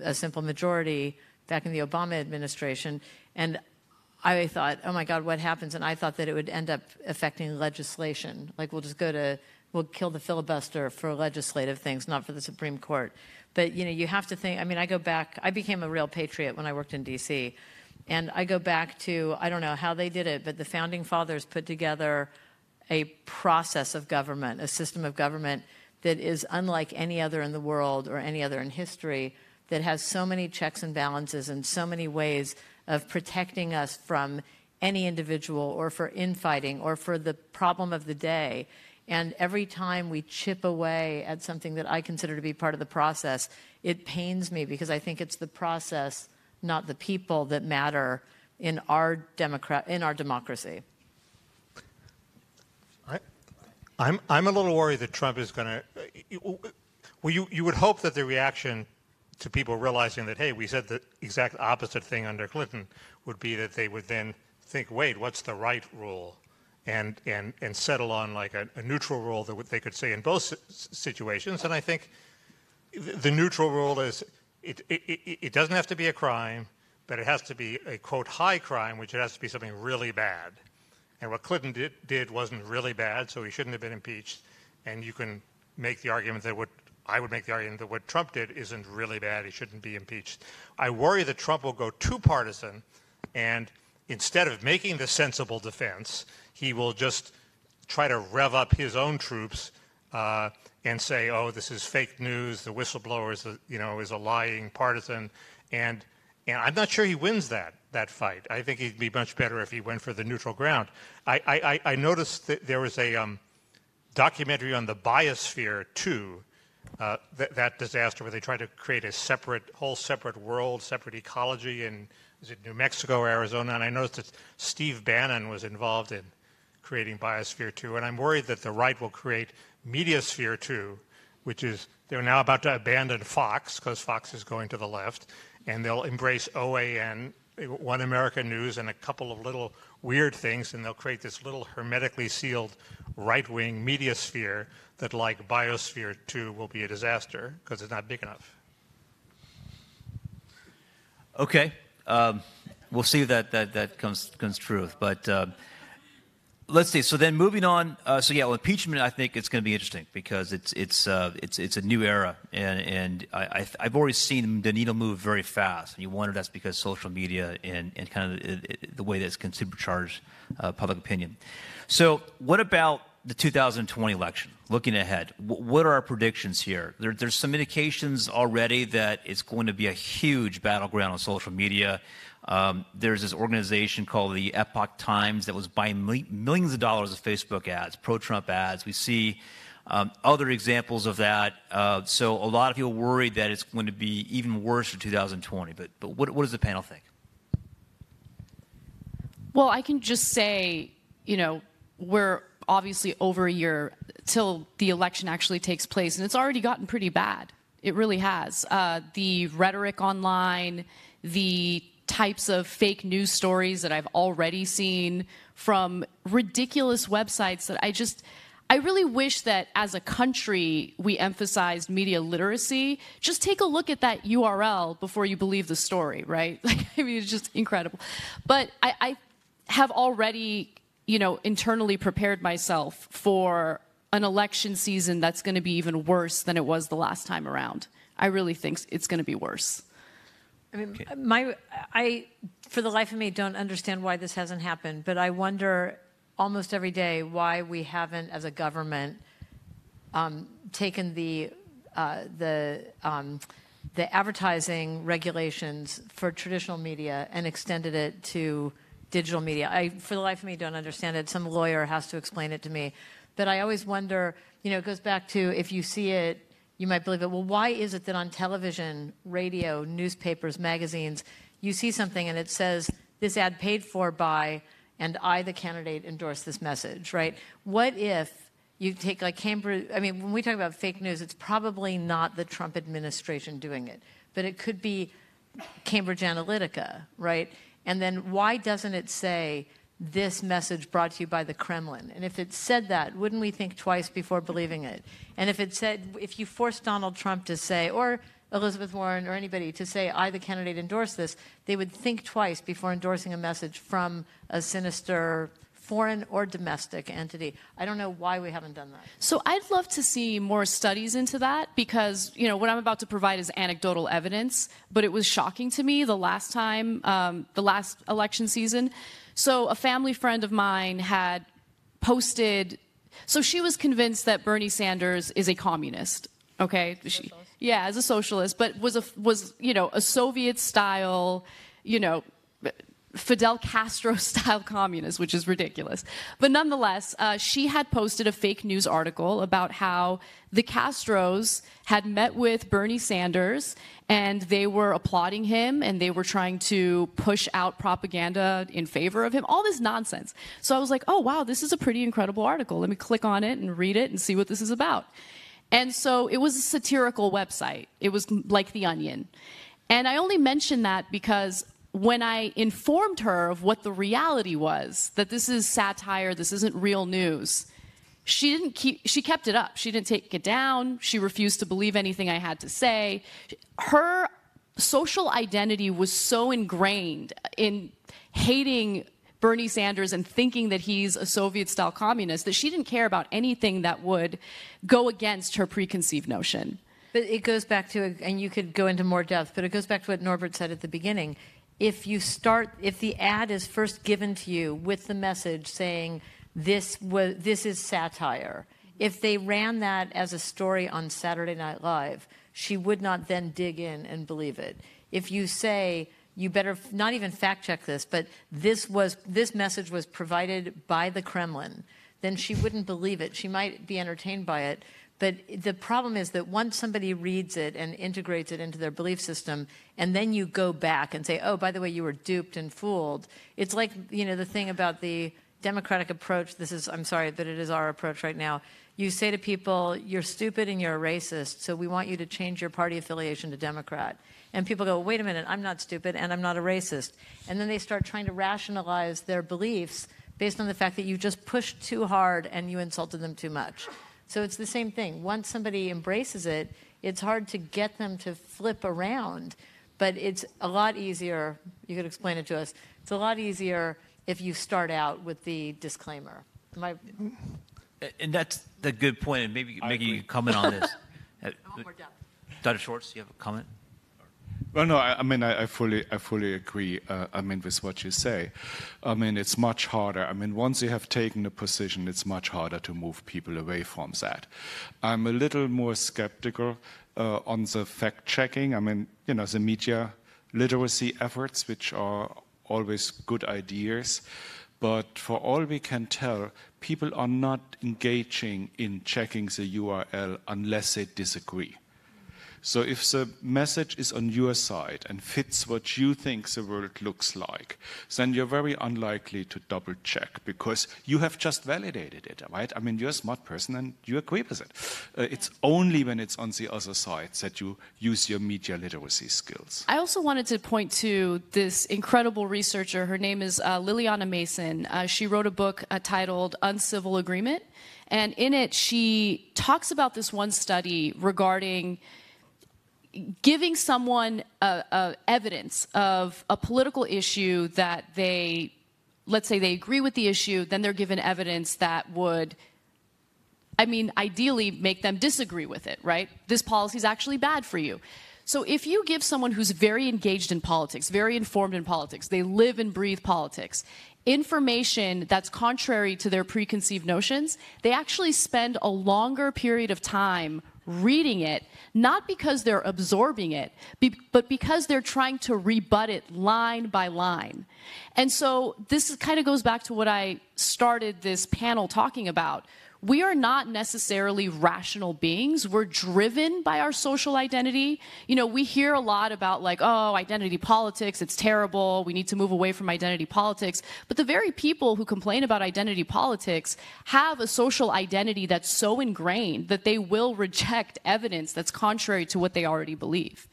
a simple majority back in the Obama administration. And I thought, oh my God, what happens? And I thought that it would end up affecting legislation. Like we'll kill the filibuster for legislative things, not for the Supreme Court. But you know, you have to think, I mean, I go back, I became a real patriot when I worked in DC. And I go back to, I don't know how they did it, but the Founding Fathers put together a process of government, a system of government that is unlike any other in the world or any other in history, that has so many checks and balances and so many ways of protecting us from any individual or for infighting or for the problem of the day. And every time we chip away at something that I consider to be part of the process, it pains me because I think it's the process, not the people, that matter in our democracy. I'm a little worried that Trump is going to – well, you would hope that the reaction to people realizing that, hey, we said the exact opposite thing under Clinton would be that they would then think, wait, what's the right rule? And settle on like a neutral rule that they could say in both situations. And I think the neutral rule is it doesn't have to be a crime, but it has to be a, quote, high crime, which it has to be something really bad. And what Clinton did wasn't really bad, so he shouldn't have been impeached. And you can make the argument that what Trump did isn't really bad. He shouldn't be impeached. I worry that Trump will go too partisan, and instead of making the sensible defense, he will just try to rev up his own troops and say, "Oh, this is fake news. The whistleblower is, a lying partisan." And I'm not sure he wins that fight. I think he'd be much better if he went for the neutral ground. I noticed that there was a documentary on the Biosphere 2, that disaster where they tried to create a whole separate world, separate ecology, and is it New Mexico or Arizona? And I noticed that Steve Bannon was involved in creating Biosphere 2. And I'm worried that the right will create Mediasphere 2, which is they're now about to abandon Fox because Fox is going to the left, and they'll embrace OAN, One America News, and a couple of little weird things, and they'll create this little hermetically sealed right-wing media sphere that, like Biosphere 2, will be a disaster because it's not big enough. Okay, we'll see if that comes true. But let's see. So then, moving on. So yeah, well, impeachment. I think it's going to be interesting because it's a new era, and I've already seen the needle move very fast. And you wonder if that's because social media and kind of the way that's can supercharge public opinion. So what about the 2020 election? Looking ahead, what are our predictions here? There's some indications already that it's going to be a huge battleground on social media. There's this organization called the Epoch Times that was buying millions of dollars of Facebook ads, pro-Trump ads. We see other examples of that. So a lot of people worried that it's going to be even worse for 2020. But what does the panel think? Well, I can just say, you know, we're obviously over a year till the election actually takes place, and it's already gotten pretty bad. It really has. The rhetoric online, the types of fake news stories that I've already seen from ridiculous websites that I really wish that as a country we emphasized media literacy. Just take a look at that URL before you believe the story, right? Like, I mean, it's just incredible. But I have already, you know, internally prepared myself for an election season that's going to be even worse than it was the last time around. I really think it's going to be worse. I mean, I for the life of me don't understand why this hasn't happened, but I wonder almost every day why we haven't, as a government, taken the advertising regulations for traditional media and extended it to digital media. I, for the life of me, don't understand it. Some lawyer has to explain it to me. But I always wonder, you know, it goes back to if you see it, you might believe it. Well, why is it that on television, radio, newspapers, magazines, you see something and it says, this ad paid for by, and I, the candidate, endorse this message, right? What if you take like Cambridge, I mean, when we talk about fake news, it's probably not the Trump administration doing it, but it could be Cambridge Analytica, right? And then why doesn't it say, this message brought to you by the Kremlin? And if it said that, wouldn't we think twice before believing it? And if it said, if you forced Donald Trump to say, or Elizabeth Warren or anybody to say, I, the candidate, endorse this, they would think twice before endorsing a message from a sinister foreign or domestic entity. I don't know why we haven't done that. So I'd love to see more studies into that because, you know, what I'm about to provide is anecdotal evidence, but it was shocking to me the last time, the last election season. So a family friend of mine had posted, so she was convinced that Bernie Sanders is a communist, okay? She, yeah, as a socialist, but was you know, a Soviet-style, you know, Fidel Castro-style communist, which is ridiculous. But nonetheless, she had posted a fake news article about how the Castros had met with Bernie Sanders and they were applauding him and they were trying to push out propaganda in favor of him, all this nonsense. So I was like, oh, wow, this is a pretty incredible article. Let me click on it and read it and see what this is about. And so it was a satirical website. It was like The Onion. And I only mention that because when I informed her of what the reality was, that this is satire, this isn't real news, she kept it up. She didn't take it down. She refused to believe anything I had to say. Her social identity was so ingrained in hating Bernie Sanders and thinking that he's a Soviet-style communist that she didn't care about anything that would go against her preconceived notion. But it goes back to, and you could go into more depth, but it goes back to what Norbert said at the beginning. If the ad is first given to you with the message saying this is satire, if they ran that as a story on Saturday Night Live, she would not then dig in and believe it. If you say, you better not even fact check this, but this message was provided by the Kremlin, then she wouldn't believe it. She might be entertained by it, But the problem is that once somebody reads it and integrates it into their belief system, and then you go back and say, oh, by the way, you were duped and fooled. It's like, you know, the thing about the Democratic approach. This is, I'm sorry, but it is our approach right now. You say to people, you're stupid and you're a racist, so we want you to change your party affiliation to Democrat. And people go, wait a minute, I'm not stupid and I'm not a racist. And then they start trying to rationalize their beliefs based on the fact that you just pushed too hard and you insulted them too much. So it's the same thing. Once somebody embraces it, it's hard to get them to flip around. But it's a lot easier, you could explain it to us, it's a lot easier if you start out with the disclaimer. And that's a good point, and maybe Mickey, you can comment on this. Dr. Schwarz, you have a comment? Well, no, I fully agree, with what you say. It's much harder. Once you have taken a position, it's much harder to move people away from that. I'm a little more skeptical on the fact-checking. The media literacy efforts, which are always good ideas. But for all we can tell, people are not engaging in checking the URL unless they disagree. So if the message is on your side and fits what you think the world looks like, then you're very unlikely to double check because you have just validated it, right? You're a smart person and you agree with it. It's only when it's on the other side that you use your media literacy skills. I also wanted to point to this incredible researcher. Her name is Liliana Mason. She wrote a book titled Uncivil Agreement. And in it, she talks about this one study regarding giving someone evidence of a political issue that they, let's say they agree with the issue, then they're given evidence that would, ideally make them disagree with it, right? This policy is actually bad for you. So if you give someone who's very engaged in politics, very informed in politics, they live and breathe politics, information that's contrary to their preconceived notions, they actually spend a longer period of time reading it, not because they're absorbing it, but because they're trying to rebut it line by line. And so this kind of goes back to what I started this panel talking about. We are not necessarily rational beings. We're driven by our social identity. You know, we hear a lot about like, oh, identity politics, it's terrible. We need to move away from identity politics. But the very people who complain about identity politics have a social identity that's so ingrained that they will reject evidence that's contrary to what they already believe.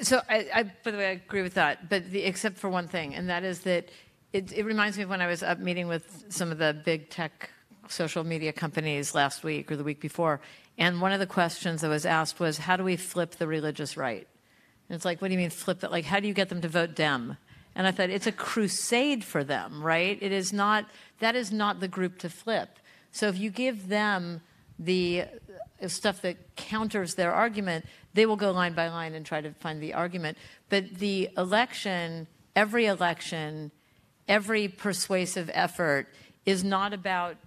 So, by the way, I agree with that, but except for one thing, and that is that it reminds me of when I was up meeting with some of the big tech social media companies last week or the week before, and one of the questions that was asked was, how do we flip the religious right? And it's like, what do you mean flip it? Like, how do you get them to vote Dem? And I thought, it's a crusade for them, right? It is not, that is not the group to flip. So if you give them the stuff that counters their argument, they will go line by line and try to find the argument. But the election, every persuasive effort is not about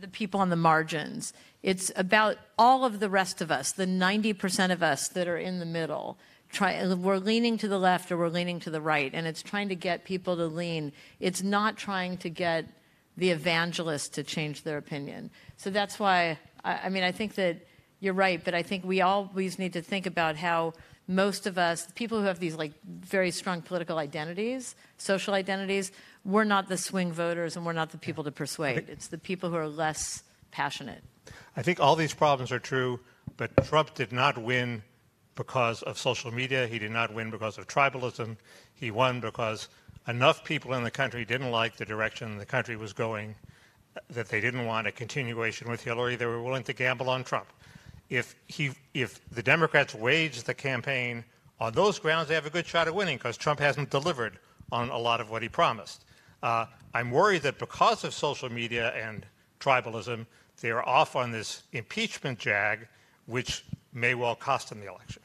the people on the margins. It's about all of the rest of us, the 90% of us that are in the middle. We're leaning to the left or we're leaning to the right, and it's trying to get people to lean. It's not trying to get the evangelist to change their opinion. So that's why, I think that you're right, but I think we always need to think about how most of us, people who have these like very strong political identities, social identities, we're not the swing voters and we're not the people to persuade. It's the people who are less passionate. I think all these problems are true, but Trump did not win because of social media. He did not win because of tribalism. He won because enough people in the country didn't like the direction the country was going that they didn't want a continuation with Hillary. They were willing to gamble on Trump. If the Democrats wage the campaign on those grounds, they have a good shot at winning because Trump hasn't delivered on a lot of what he promised. I'm worried that because of social media and tribalism, they are off on this impeachment jag, which may well cost him the election.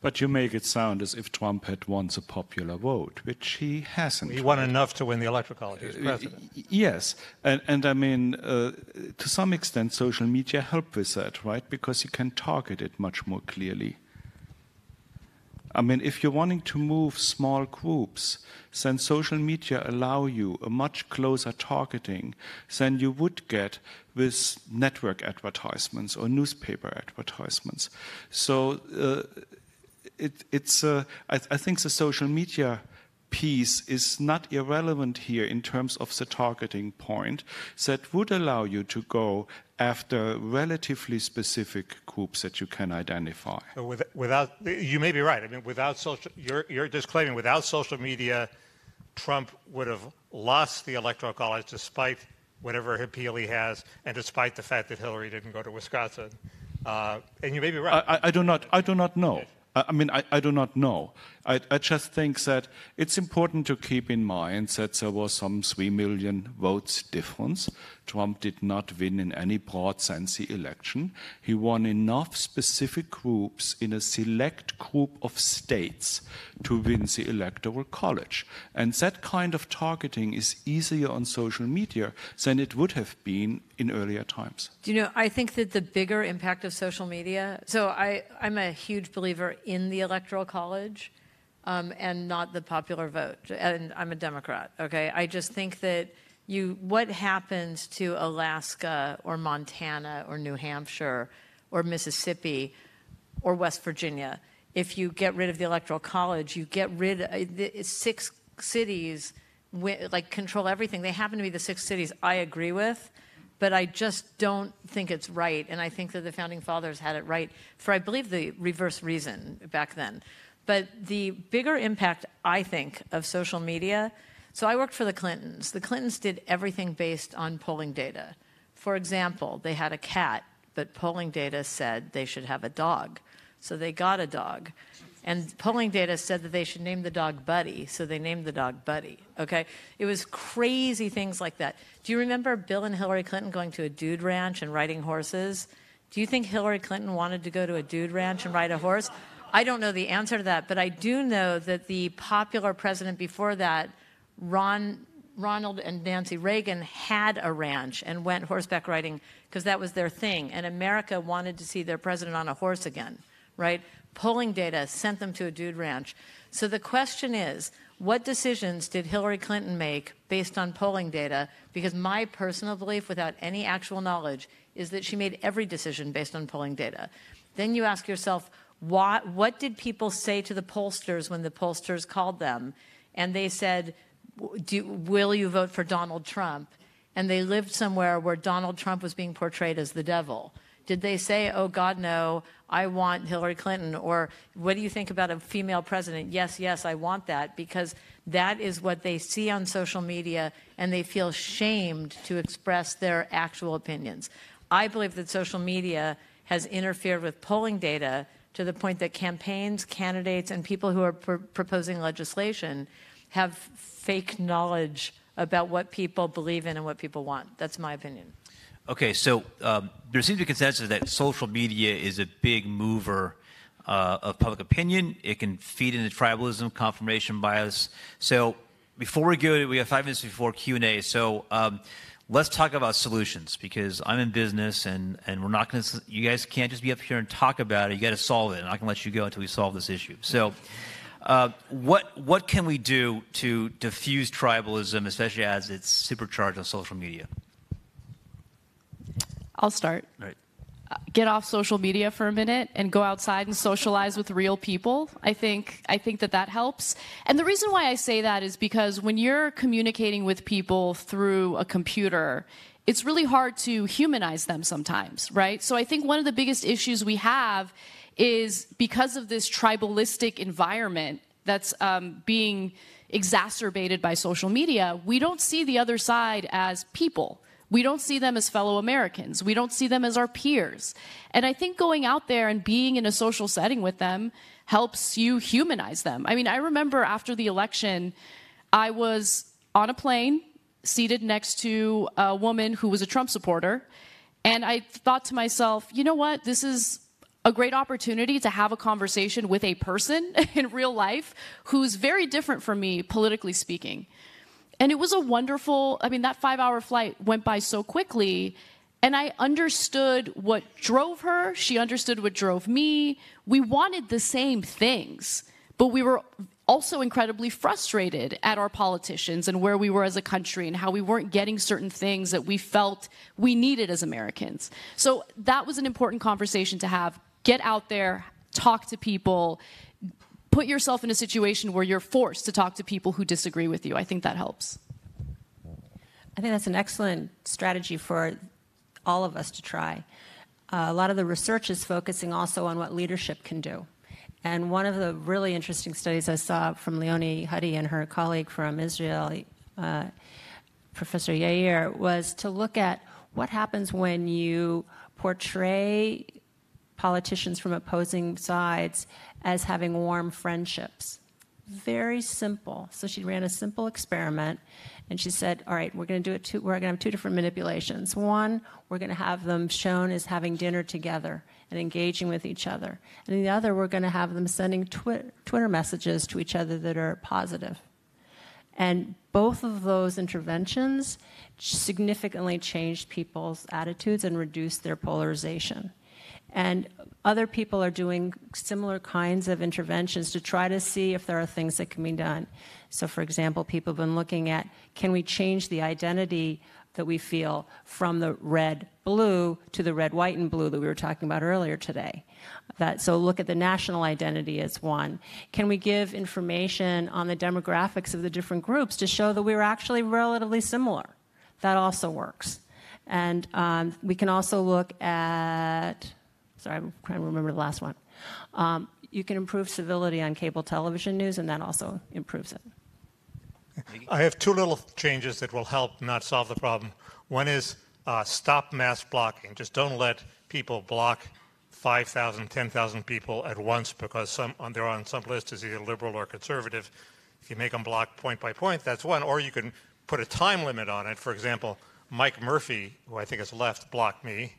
But you make it sound as if Trump had won the popular vote, which he hasn't. He won enough to win the Electoral College as president. Yes. And to some extent, social media help with that, right? Because you can target it much more clearly. I mean, if you're wanting to move small groups, then social media allow you a much closer targeting than you would get with network advertisements or newspaper advertisements. So I think the social media piece is not irrelevant here in terms of the targeting point that would allow you to go after relatively specific groups that you can identify. So without, you may be right. I mean, without social, you're disclaiming without social media, Trump would have lost the Electoral College despite whatever appeal he has, and despite the fact that Hillary didn't go to Wisconsin. And you may be right. I do not know. I mean, I do not know. I just think that it's important to keep in mind that there was some 3 million votes difference. Trump did not win in any broad sense the election. He won enough specific groups in a select group of states to win the Electoral College. And that kind of targeting is easier on social media than it would have been in earlier times. Do you know, I think that the bigger impact of social media, so I'm a huge believer in the Electoral College and not the popular vote. And I'm a Democrat, okay? I just think that what happens to Alaska or Montana or New Hampshire or Mississippi or West Virginia, if you get rid of the Electoral College, you get rid of the 6 cities, like control everything. They happen to be the 6 cities I agree with, but I just don't think it's right. And I think that the Founding Fathers had it right for, I believe, the reverse reason back then. But the bigger impact, I think, of social media. So I worked for the Clintons. The Clintons did everything based on polling data. For example, they had a cat, but polling data said they should have a dog. So they got a dog. And polling data said that they should name the dog Buddy, so they named the dog Buddy, okay? It was crazy things like that. Do you remember Bill and Hillary Clinton going to a dude ranch and riding horses? Do you think Hillary Clinton wanted to go to a dude ranch and ride a horse? I don't know the answer to that, but I do know that the popular president before that, Ronald and Nancy Reagan, had a ranch and went horseback riding because that was their thing, and America wanted to see their president on a horse again, right? Polling data sent them to a dude ranch. So the question is, what decisions did Hillary Clinton make based on polling data? Because my personal belief, without any actual knowledge, is that she made every decision based on polling data. Then you ask yourself, what did people say to the pollsters when the pollsters called them? And they said, will you vote for Donald Trump? And they lived somewhere where Donald Trump was being portrayed as the devil. Did they say, oh, God, no, I want Hillary Clinton? Or what do you think about a female president? Yes, yes, I want that. Because that is what they see on social media, and they feel shamed to express their actual opinions. I believe that social media has interfered with polling data to the point that campaigns, candidates, and people who are proposing legislation have fake knowledge about what people believe in and what people want. That's my opinion. Okay, so there seems to be consensus that social media is a big mover of public opinion. It can feed into tribalism, confirmation bias. So before we go, we have 5 minutes before Q&A. So let's talk about solutions, because I'm in business, and we're not going to. You guys can't just be up here and talk about it. You got to solve it, and I can let you go until we solve this issue. So. What can we do to diffuse tribalism, especially as it's supercharged on social media? I'll start. All right. Get off social media for a minute and go outside and socialize with real people. I think that helps. And the reason why I say that is because when you're communicating with people through a computer, it's really hard to humanize them sometimes, right? So I think one of the biggest issues we have is because of this tribalistic environment that's being exacerbated by social media, we don't see the other side as people. We don't see them as fellow Americans. We don't see them as our peers. And I think going out there and being in a social setting with them helps you humanize them. I mean, I remember after the election, I was on a plane seated next to a woman who was a Trump supporter. And I thought to myself, you know what, this is a great opportunity to have a conversation with a person in real life who's very different from me, politically speaking. And it was a wonderful, I mean, that 5-hour flight went by so quickly, and I understood what drove her. She understood what drove me. We wanted the same things, But we were also incredibly frustrated at our politicians and where we were as a country and how we weren't getting certain things that we felt we needed as Americans. So that was an important conversation to have. Get out there, talk to people, put yourself in a situation where you're forced to talk to people who disagree with you. I think that helps. I think that's an excellent strategy for all of us to try. A lot of the research is focusing also on what leadership can do. And one of the really interesting studies I saw from Leonie Hadi and her colleague from Israel, Professor Yair, was to look at what happens when you portray politicians from opposing sides as having warm friendships. Very simple. So she ran a simple experiment, and she said, all right, we're going to do it we're going to have two different manipulations. One, we're going to have them shown as having dinner together and engaging with each other. And in the other, we're going to have them sending Twitter messages to each other that are positive. And both of those interventions significantly changed people's attitudes and reduced their polarization. And other people are doing similar kinds of interventions to try to see if there are things that can be done. So, for example, people have been looking at, can we change the identity that we feel from the red, blue to the red, white, and blue that we were talking about earlier today? So look at the national identity as one. Can we give information on the demographics of the different groups to show that we were actually relatively similar? That also works. And we can also look at... Sorry, I'm trying to remember the last one. You can improve civility on cable television news, and that also improves it. I have two little changes that will help, not solve the problem. One is stop mass blocking. Just don't let people block 5,000, 10,000 people at once because they're on some list as either liberal or conservative. If you make them block point by point, that's one. Or you can put a time limit on it. For example, Mike Murphy, who I think is left, blocked me.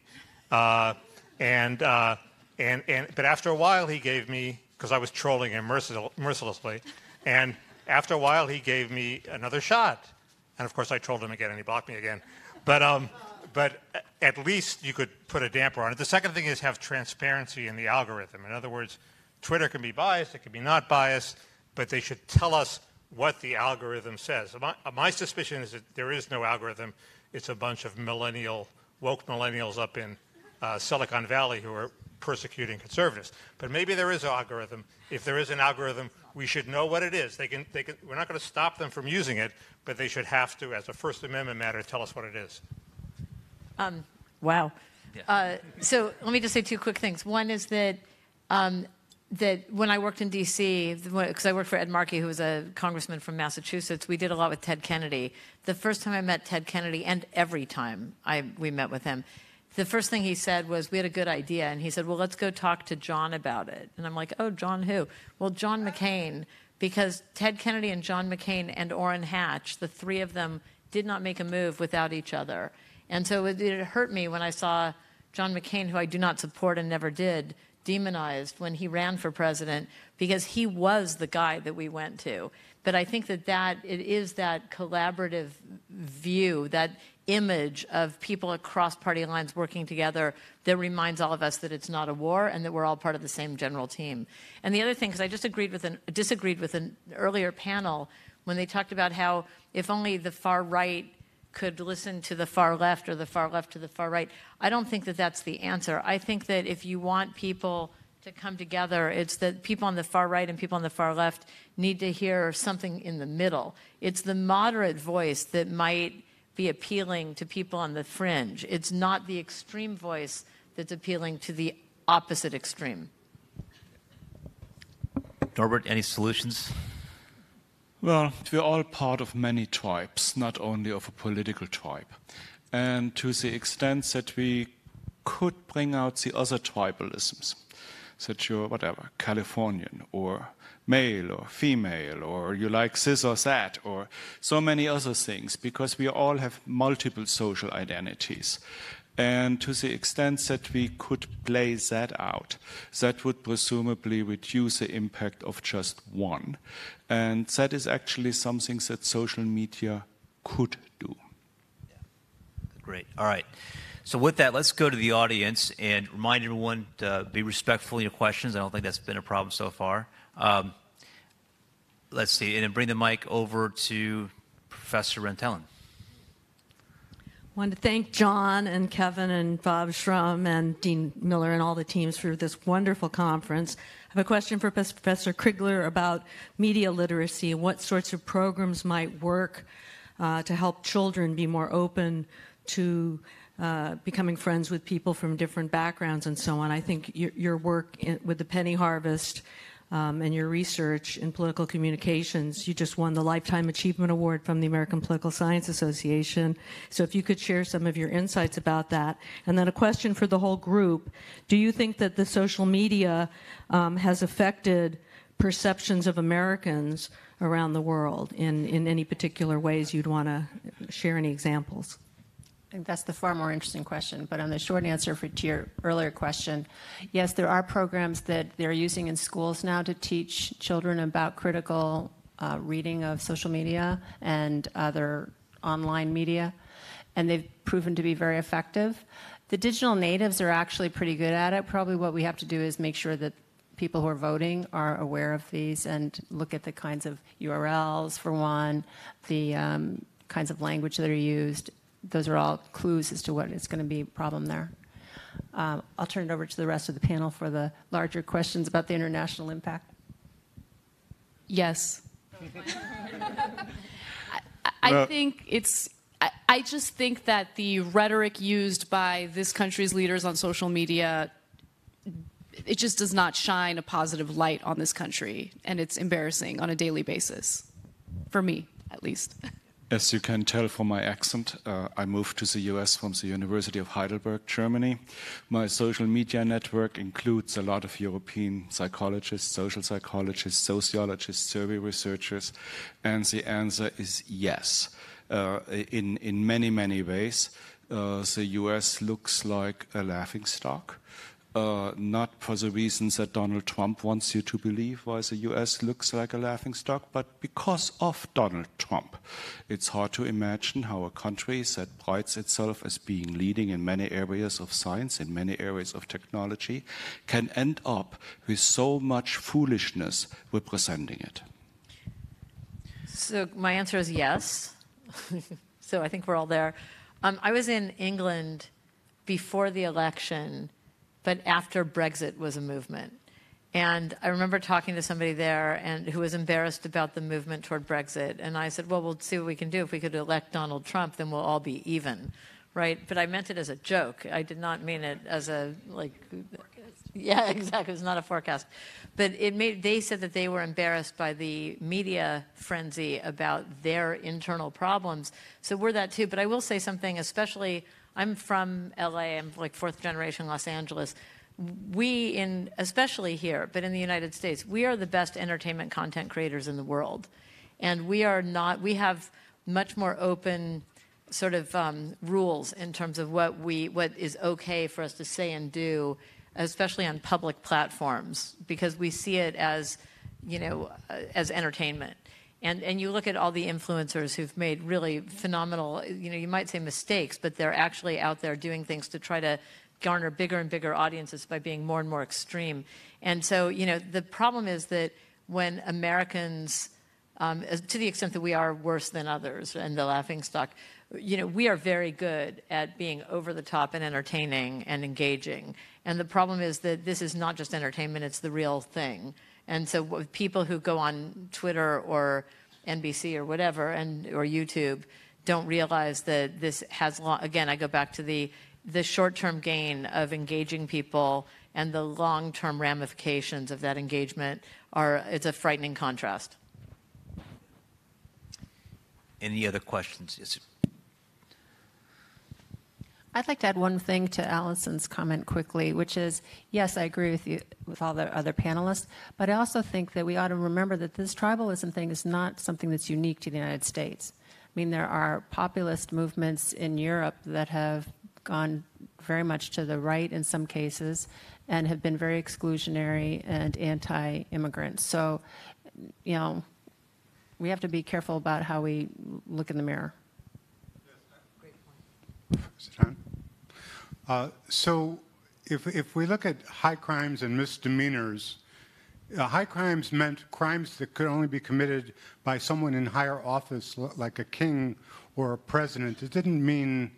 But after a while he gave me, because I was trolling him mercilessly, and after a while he gave me another shot, and of course I trolled him again and he blocked me again. But at least you could put a damper on it. The second thing is have transparency in the algorithm. In other words, Twitter can be biased, it can be not biased, but they should tell us what the algorithm says. My suspicion is that there is no algorithm. It's a bunch of woke millennials up in Silicon Valley who are persecuting conservatives. But maybe there is an algorithm. If there is an algorithm, we should know what it is. We're not going to stop them from using it, but they should have to, as a First Amendment matter, tell us what it is. Wow. Yeah. So let me just say two quick things. One is that that when I worked in D.C., because I worked for Ed Markey, who was a congressman from Massachusetts, we did a lot with Ted Kennedy. The first time I met Ted Kennedy, and every time we met with him, the first thing he said was, we had a good idea, and he said, well, let's go talk to John about it. And I'm like, oh, John who? Well, John McCain, because Ted Kennedy and John McCain and Orrin Hatch, the three of them did not make a move without each other. And so it hurt me when I saw John McCain, who I do not support and never did, demonized when he ran for president, because he was the guy that we went to. But I think that it is that collaborative view, that image of people across party lines working together that reminds all of us that it's not a war and that we're all part of the same general team. And the other thing, because I just disagreed with an earlier panel when they talked about how if only the far right could listen to the far left or the far left to the far right. I don't think that that's the answer. I think that if you want people to come together, it's that people on the far right and people on the far left need to hear something in the middle. It's the moderate voice that might be appealing to people on the fringe. It's not the extreme voice that's appealing to the opposite extreme. Norbert, any solutions? Well, we're all part of many tribes, not only of a political tribe. And to the extent that we could bring out the other tribalisms, that you're whatever, Californian or male or female, or you like this or that, or so many other things, because we all have multiple social identities. And to the extent that we could play that out, that would presumably reduce the impact of just one. And that is actually something that social media could do. Yeah. Great. All right. So with that, let's go to the audience and remind everyone to be respectful in your questions. I don't think that's been a problem so far. Let's see, and then bring the mic over to Professor Rentelen. I want to thank John and Kevin and Bob Schrum and Dean Miller and all the teams for this wonderful conference. I have a question for Professor Crigler about media literacy and what sorts of programs might work to help children be more open to becoming friends with people from different backgrounds and so on. I think your work with the penny harvest and your research in political communications, you just won the Lifetime Achievement Award from the American Political Science Association. So if you could share some of your insights about that. And then a question for the whole group. Do you think that the social media has affected perceptions of Americans around the world in any particular ways? You'd want to share any examples? I think that's the far more interesting question, but on the short answer to your earlier question, yes, there are programs that they're using in schools now to teach children about critical reading of social media and other online media, and they've proven to be very effective. The digital natives are actually pretty good at it. Probably what we have to do is make sure that people who are voting are aware of these and look at the kinds of URLs, for one, the kinds of language that are used. Those are all clues as to what is going to be a problem there. I'll turn it over to the rest of the panel for the larger questions about the international impact. Yes. I just think that the rhetoric used by this country's leaders on social media, it just does not shine a positive light on this country, and it's embarrassing on a daily basis, for me at least. As you can tell from my accent, I moved to the US from the University of Heidelberg, Germany. My social media network includes a lot of European psychologists, social psychologists, sociologists, survey researchers, and the answer is yes, in many, many ways. The US looks like a laughingstock. Not for the reasons that Donald Trump wants you to believe why the US looks like a laughingstock, but because of Donald Trump. It's hard to imagine how a country that prides itself as being leading in many areas of science, in many areas of technology, can end up with so much foolishness representing it. So my answer is yes. So I think we're all there. I was in England before the election, but after Brexit was a movement. And I remember talking to somebody there and who was embarrassed about the movement toward Brexit. And I said, well, we'll see what we can do. If we could elect Donald Trump, then we'll all be even, right? But I meant it as a joke. I did not mean it as a, like, forecast. Yeah, exactly, it's not a forecast. But it made, they said that they were embarrassed by the media frenzy about their internal problems. So we're that too, but I will say something, especially, I'm from LA, I'm like fourth generation Los Angeles. We in, especially here, but in the United States, we are the best entertainment content creators in the world. And we are not, we have much more open sort of rules in terms of what is okay for us to say and do, especially on public platforms, because we see it as, you know, as entertainment. And you look at all the influencers who've made really phenomenal, you know, you might say mistakes, but they're actually out there doing things to try to garner bigger and bigger audiences by being more and more extreme. And so, you know, the problem is that when Americans, to the extent that we are worse than others and the laughingstock, you know, we are very good at being over the top and entertaining and engaging. And the problem is that this is not just entertainment, it's the real thing. And so people who go on Twitter or NBC or whatever, and or YouTube, don't realize that this has, again, I go back to the short-term gain of engaging people and the long-term ramifications of that engagement are, it's a frightening contrast. Any other questions? Yes. I'd like to add one thing to Allison's comment quickly, which is, yes, I agree with you, with all the other panelists, but I also think that we ought to remember that this tribalism thing is not something that's unique to the United States. I mean, there are populist movements in Europe that have gone very much to the right in some cases and have been very exclusionary and anti-immigrant. So, you know, we have to be careful about how we look in the mirror. So if we look at high crimes and misdemeanors High crimes meant crimes that could only be committed by someone in higher office, like a king or a president. It didn't mean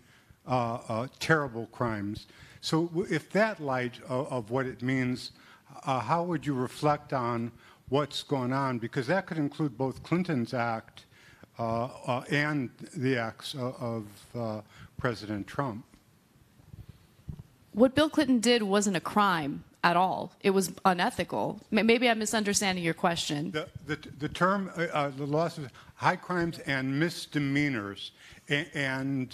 terrible crimes. So if that light of what it means, how would you reflect on what's going on? Because that could include both Clinton's act and the acts of President Trump. What Bill Clinton did wasn't a crime at all. It was unethical. Maybe I'm misunderstanding your question. The term, the loss of high crimes and misdemeanors, and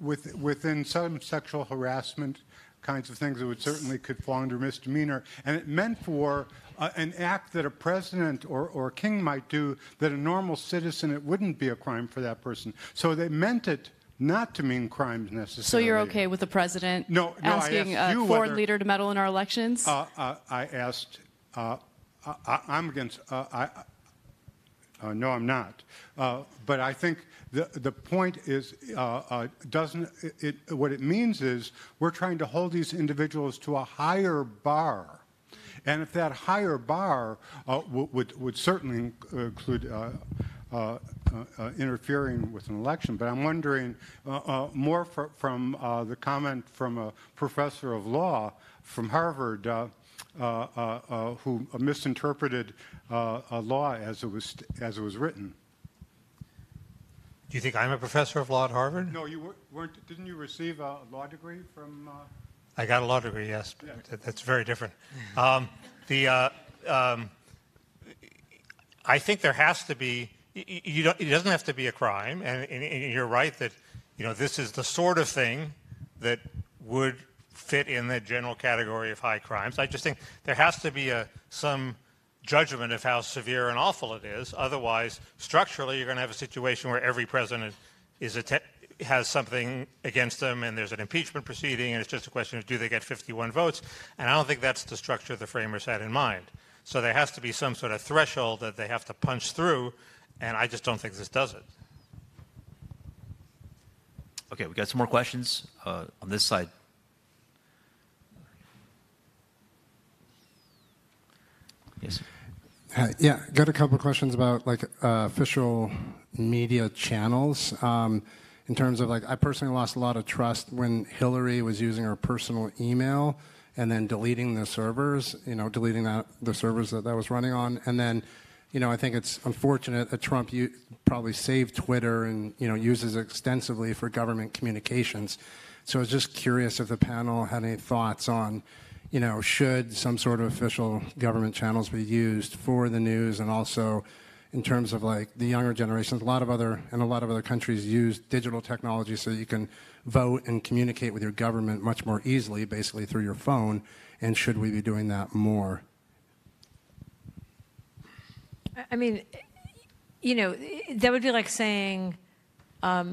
within some sexual harassment kinds of things that would certainly could fall under misdemeanor. And it meant for an act that a president or a king might do that a normal citizen, it wouldn't be a crime for that person. So they meant it not to mean crimes necessarily. So you're okay with the president asking a foreign leader to meddle in our elections? No, I'm not. But I think the point is, what it means is we're trying to hold these individuals to a higher bar. And if that higher bar would certainly include interfering with an election. But I'm wondering more from the comment from a professor of law from Harvard who misinterpreted a law as it was written. Do you think I'm a professor of law at Harvard? No, you weren't. Didn't you receive a law degree from? I got a law degree. Yes, yeah. That's very different. I think there has to be. It doesn't have to be a crime, and you're right that this is the sort of thing that would fit in the general category of high crimes. I just think there has to be some judgment of how severe and awful it is. Otherwise, structurally, you're going to have a situation where every president has something against them, and there's an impeachment proceeding, and it's just a question of do they get 51 votes? And I don't think that's the structure the framers had in mind. So there has to be some sort of threshold that they have to punch through, and I just don't think this does it. Okay, we got some more questions on this side. Yes. Yeah, got a couple of questions about official media channels. In terms of I personally lost a lot of trust when Hillary was using her personal email and then deleting the servers. Deleting the servers that was running on, and then. I think it's unfortunate that Trump probably saved Twitter and, uses it extensively for government communications. So I was just curious if the panel had any thoughts on, should some sort of official government channels be used for the news, and also in terms of the younger generations, a lot of other countries use digital technology so you can vote and communicate with your government much more easily, basically through your phone, and should we be doing that more? I mean, that would be like saying, my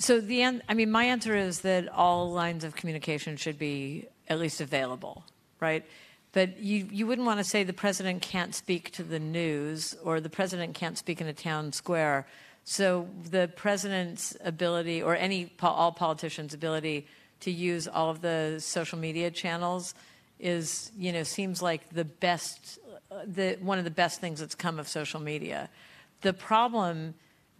answer is that all lines of communication should be at least available, right? But you wouldn't want to say the president can't speak to the news or the president can't speak in a town square. So the president's ability or all politicians' ability to use all of the social media channels is, seems like the best... one of the best things that's come of social media. The problem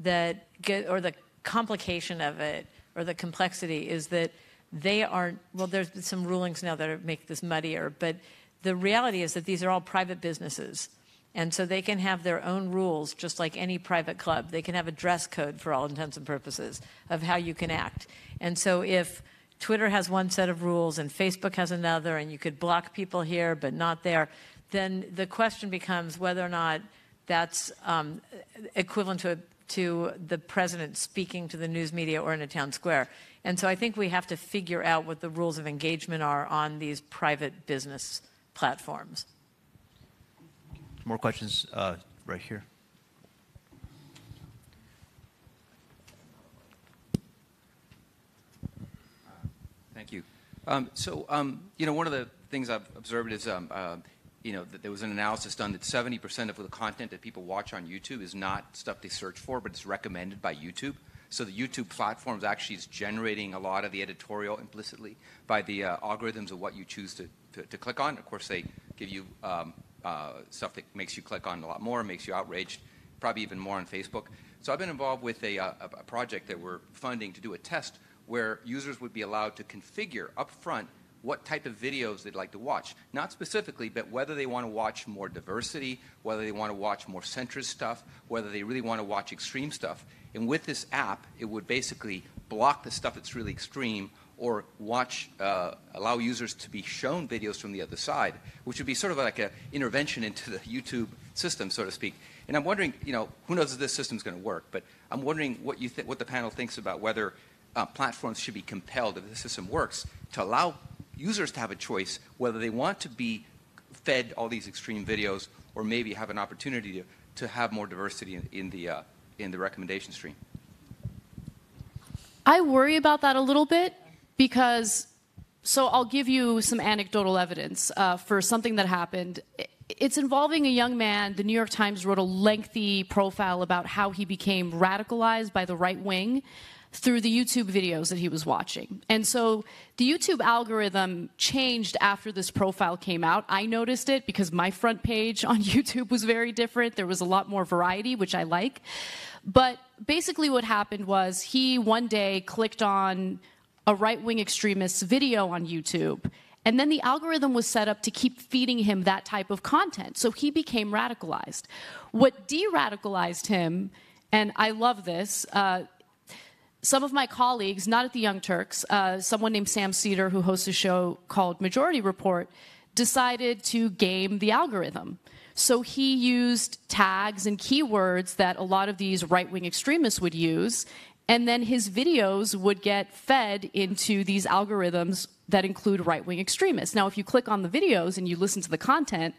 or the complication of it, or the complexity, is that they aren't, well, there's some rulings now that make this muddier, but the reality is that these are all private businesses. And so they can have their own rules, just like any private club. They can have a dress code, for all intents and purposes, of how you can act. And so if Twitter has one set of rules and Facebook has another, and you could block people here but not there, then the question becomes whether or not that's equivalent to the president speaking to the news media or in a town square. And so I think we have to figure out what the rules of engagement are on these private business platforms. More questions right here. Thank you. One of the things I've observed is that there was an analysis done that 70% of the content that people watch on YouTube is not stuff they search for, but it's recommended by YouTube. So the YouTube platform actually is generating a lot of the editorial implicitly by the algorithms of what you choose to to click on. Of course, they give you stuff that makes you click on a lot more, makes you outraged, probably even more on Facebook. So I've been involved with a project that we're funding to do a test where users would be allowed to configure up front what type of videos they'd like to watch. Not specifically, but whether they want to watch more diversity, whether they want to watch more centrist stuff, whether they really want to watch extreme stuff. And with this app, it would basically block the stuff that's really extreme or watch, allow users to be shown videos from the other side, which would be sort of like an intervention into the YouTube system, so to speak. And I'm wondering, you know, who knows if this system's going to work, but I'm wondering what the panel thinks about whether platforms should be compelled, if the system works, to allow users to have a choice whether they want to be fed all these extreme videos or maybe have an opportunity to have more diversity in the recommendation stream. I worry about that a little bit. Because, so I'll give you some anecdotal evidence for something that happened. It's involving a young man. The New York Times wrote a lengthy profile about how he became radicalized by the right wing through the YouTube videos that he was watching. And so the YouTube algorithm changed after this profile came out. I noticed it because my front page on YouTube was very different. There was a lot more variety, which I like. But basically what happened was he one day clicked on a right-wing extremist's video on YouTube. And then the algorithm was set up to keep feeding him that type of content. So he became radicalized. What de-radicalized him, and I love this, some of my colleagues, not at the Young Turks, someone named Sam Cedar, who hosts a show called Majority Report, decided to game the algorithm. So he used tags and keywords that a lot of these right-wing extremists would use, and then his videos would get fed into these algorithms that include right-wing extremists. Now, if you click on the videos and you listen to the content,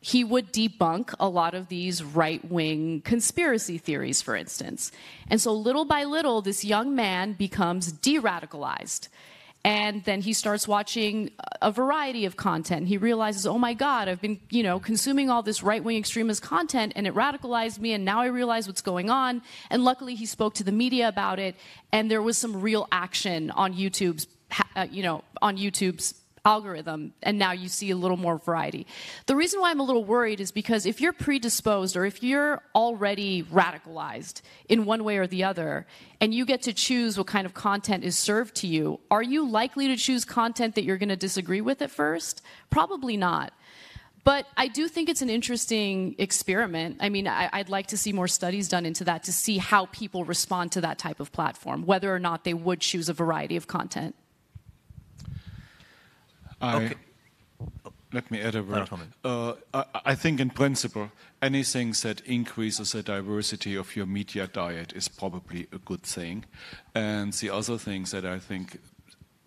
he would debunk a lot of these right-wing conspiracy theories, for instance. And so little by little, this young man becomes de-radicalized. And then he starts watching a variety of content. He realizes, oh my God, I've been, you know, consuming all this right-wing extremist content and it radicalized me and now I realize what's going on. And luckily he spoke to the media about it and there was some real action on YouTube's, on YouTube's algorithm, and now you see a little more variety. The reason why I'm a little worried is because if you're predisposed or if you're already radicalized in one way or the other, and you get to choose what kind of content is served to you, are you likely to choose content that you're going to disagree with at first? Probably not. But I do think it's an interesting experiment. I mean, I'd like to see more studies done into that to see how people respond to that type of platform, whether or not they would choose a variety of content. Okay. Let me add a word. I think in principle, anything that increases the diversity of your media diet is probably a good thing. And the other thing that I think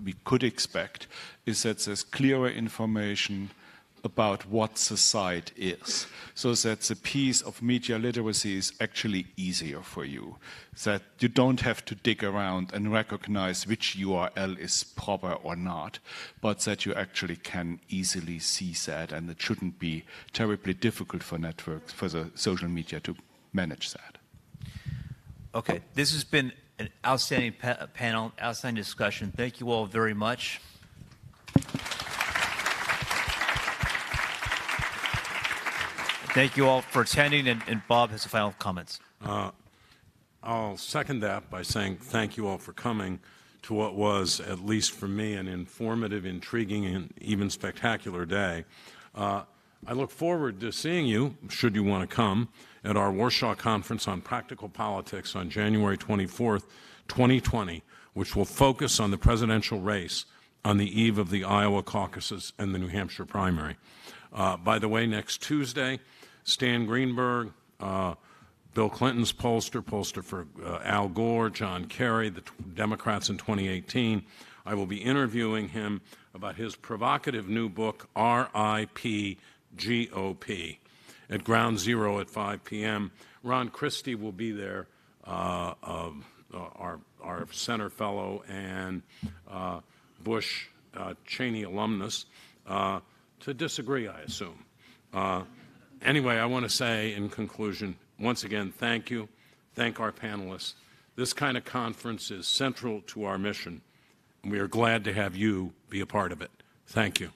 we could expect is that there's clearer information about what the site is, so that the piece of media literacy is actually easier for you, that you don't have to dig around and recognize which URL is proper or not, but that you actually can easily see that, and it shouldn't be terribly difficult for networks, for the social media to manage that. Okay, this has been an outstanding panel, outstanding discussion. Thank you all very much. Thank you all for attending, and Bob has the final comments. I'll second that by saying thank you all for coming to what was, at least for me, an informative, intriguing, and even spectacular day. I look forward to seeing you, should you want to come, at our Warsaw Conference on Practical Politics on January 24th, 2020, which will focus on the presidential race on the eve of the Iowa caucuses and the New Hampshire primary. By the way, next Tuesday, Stan Greenberg, Bill Clinton's pollster for Al Gore, John Kerry, the Democrats in 2018. I will be interviewing him about his provocative new book, R.I.P. GOP, at Ground Zero at 5 p.m. Ron Christie will be there, our center fellow and Bush Cheney alumnus, to disagree, I assume. Anyway, I want to say in conclusion, once again, thank you. Thank our panelists. This kind of conference is central to our mission, and we are glad to have you be a part of it. Thank you.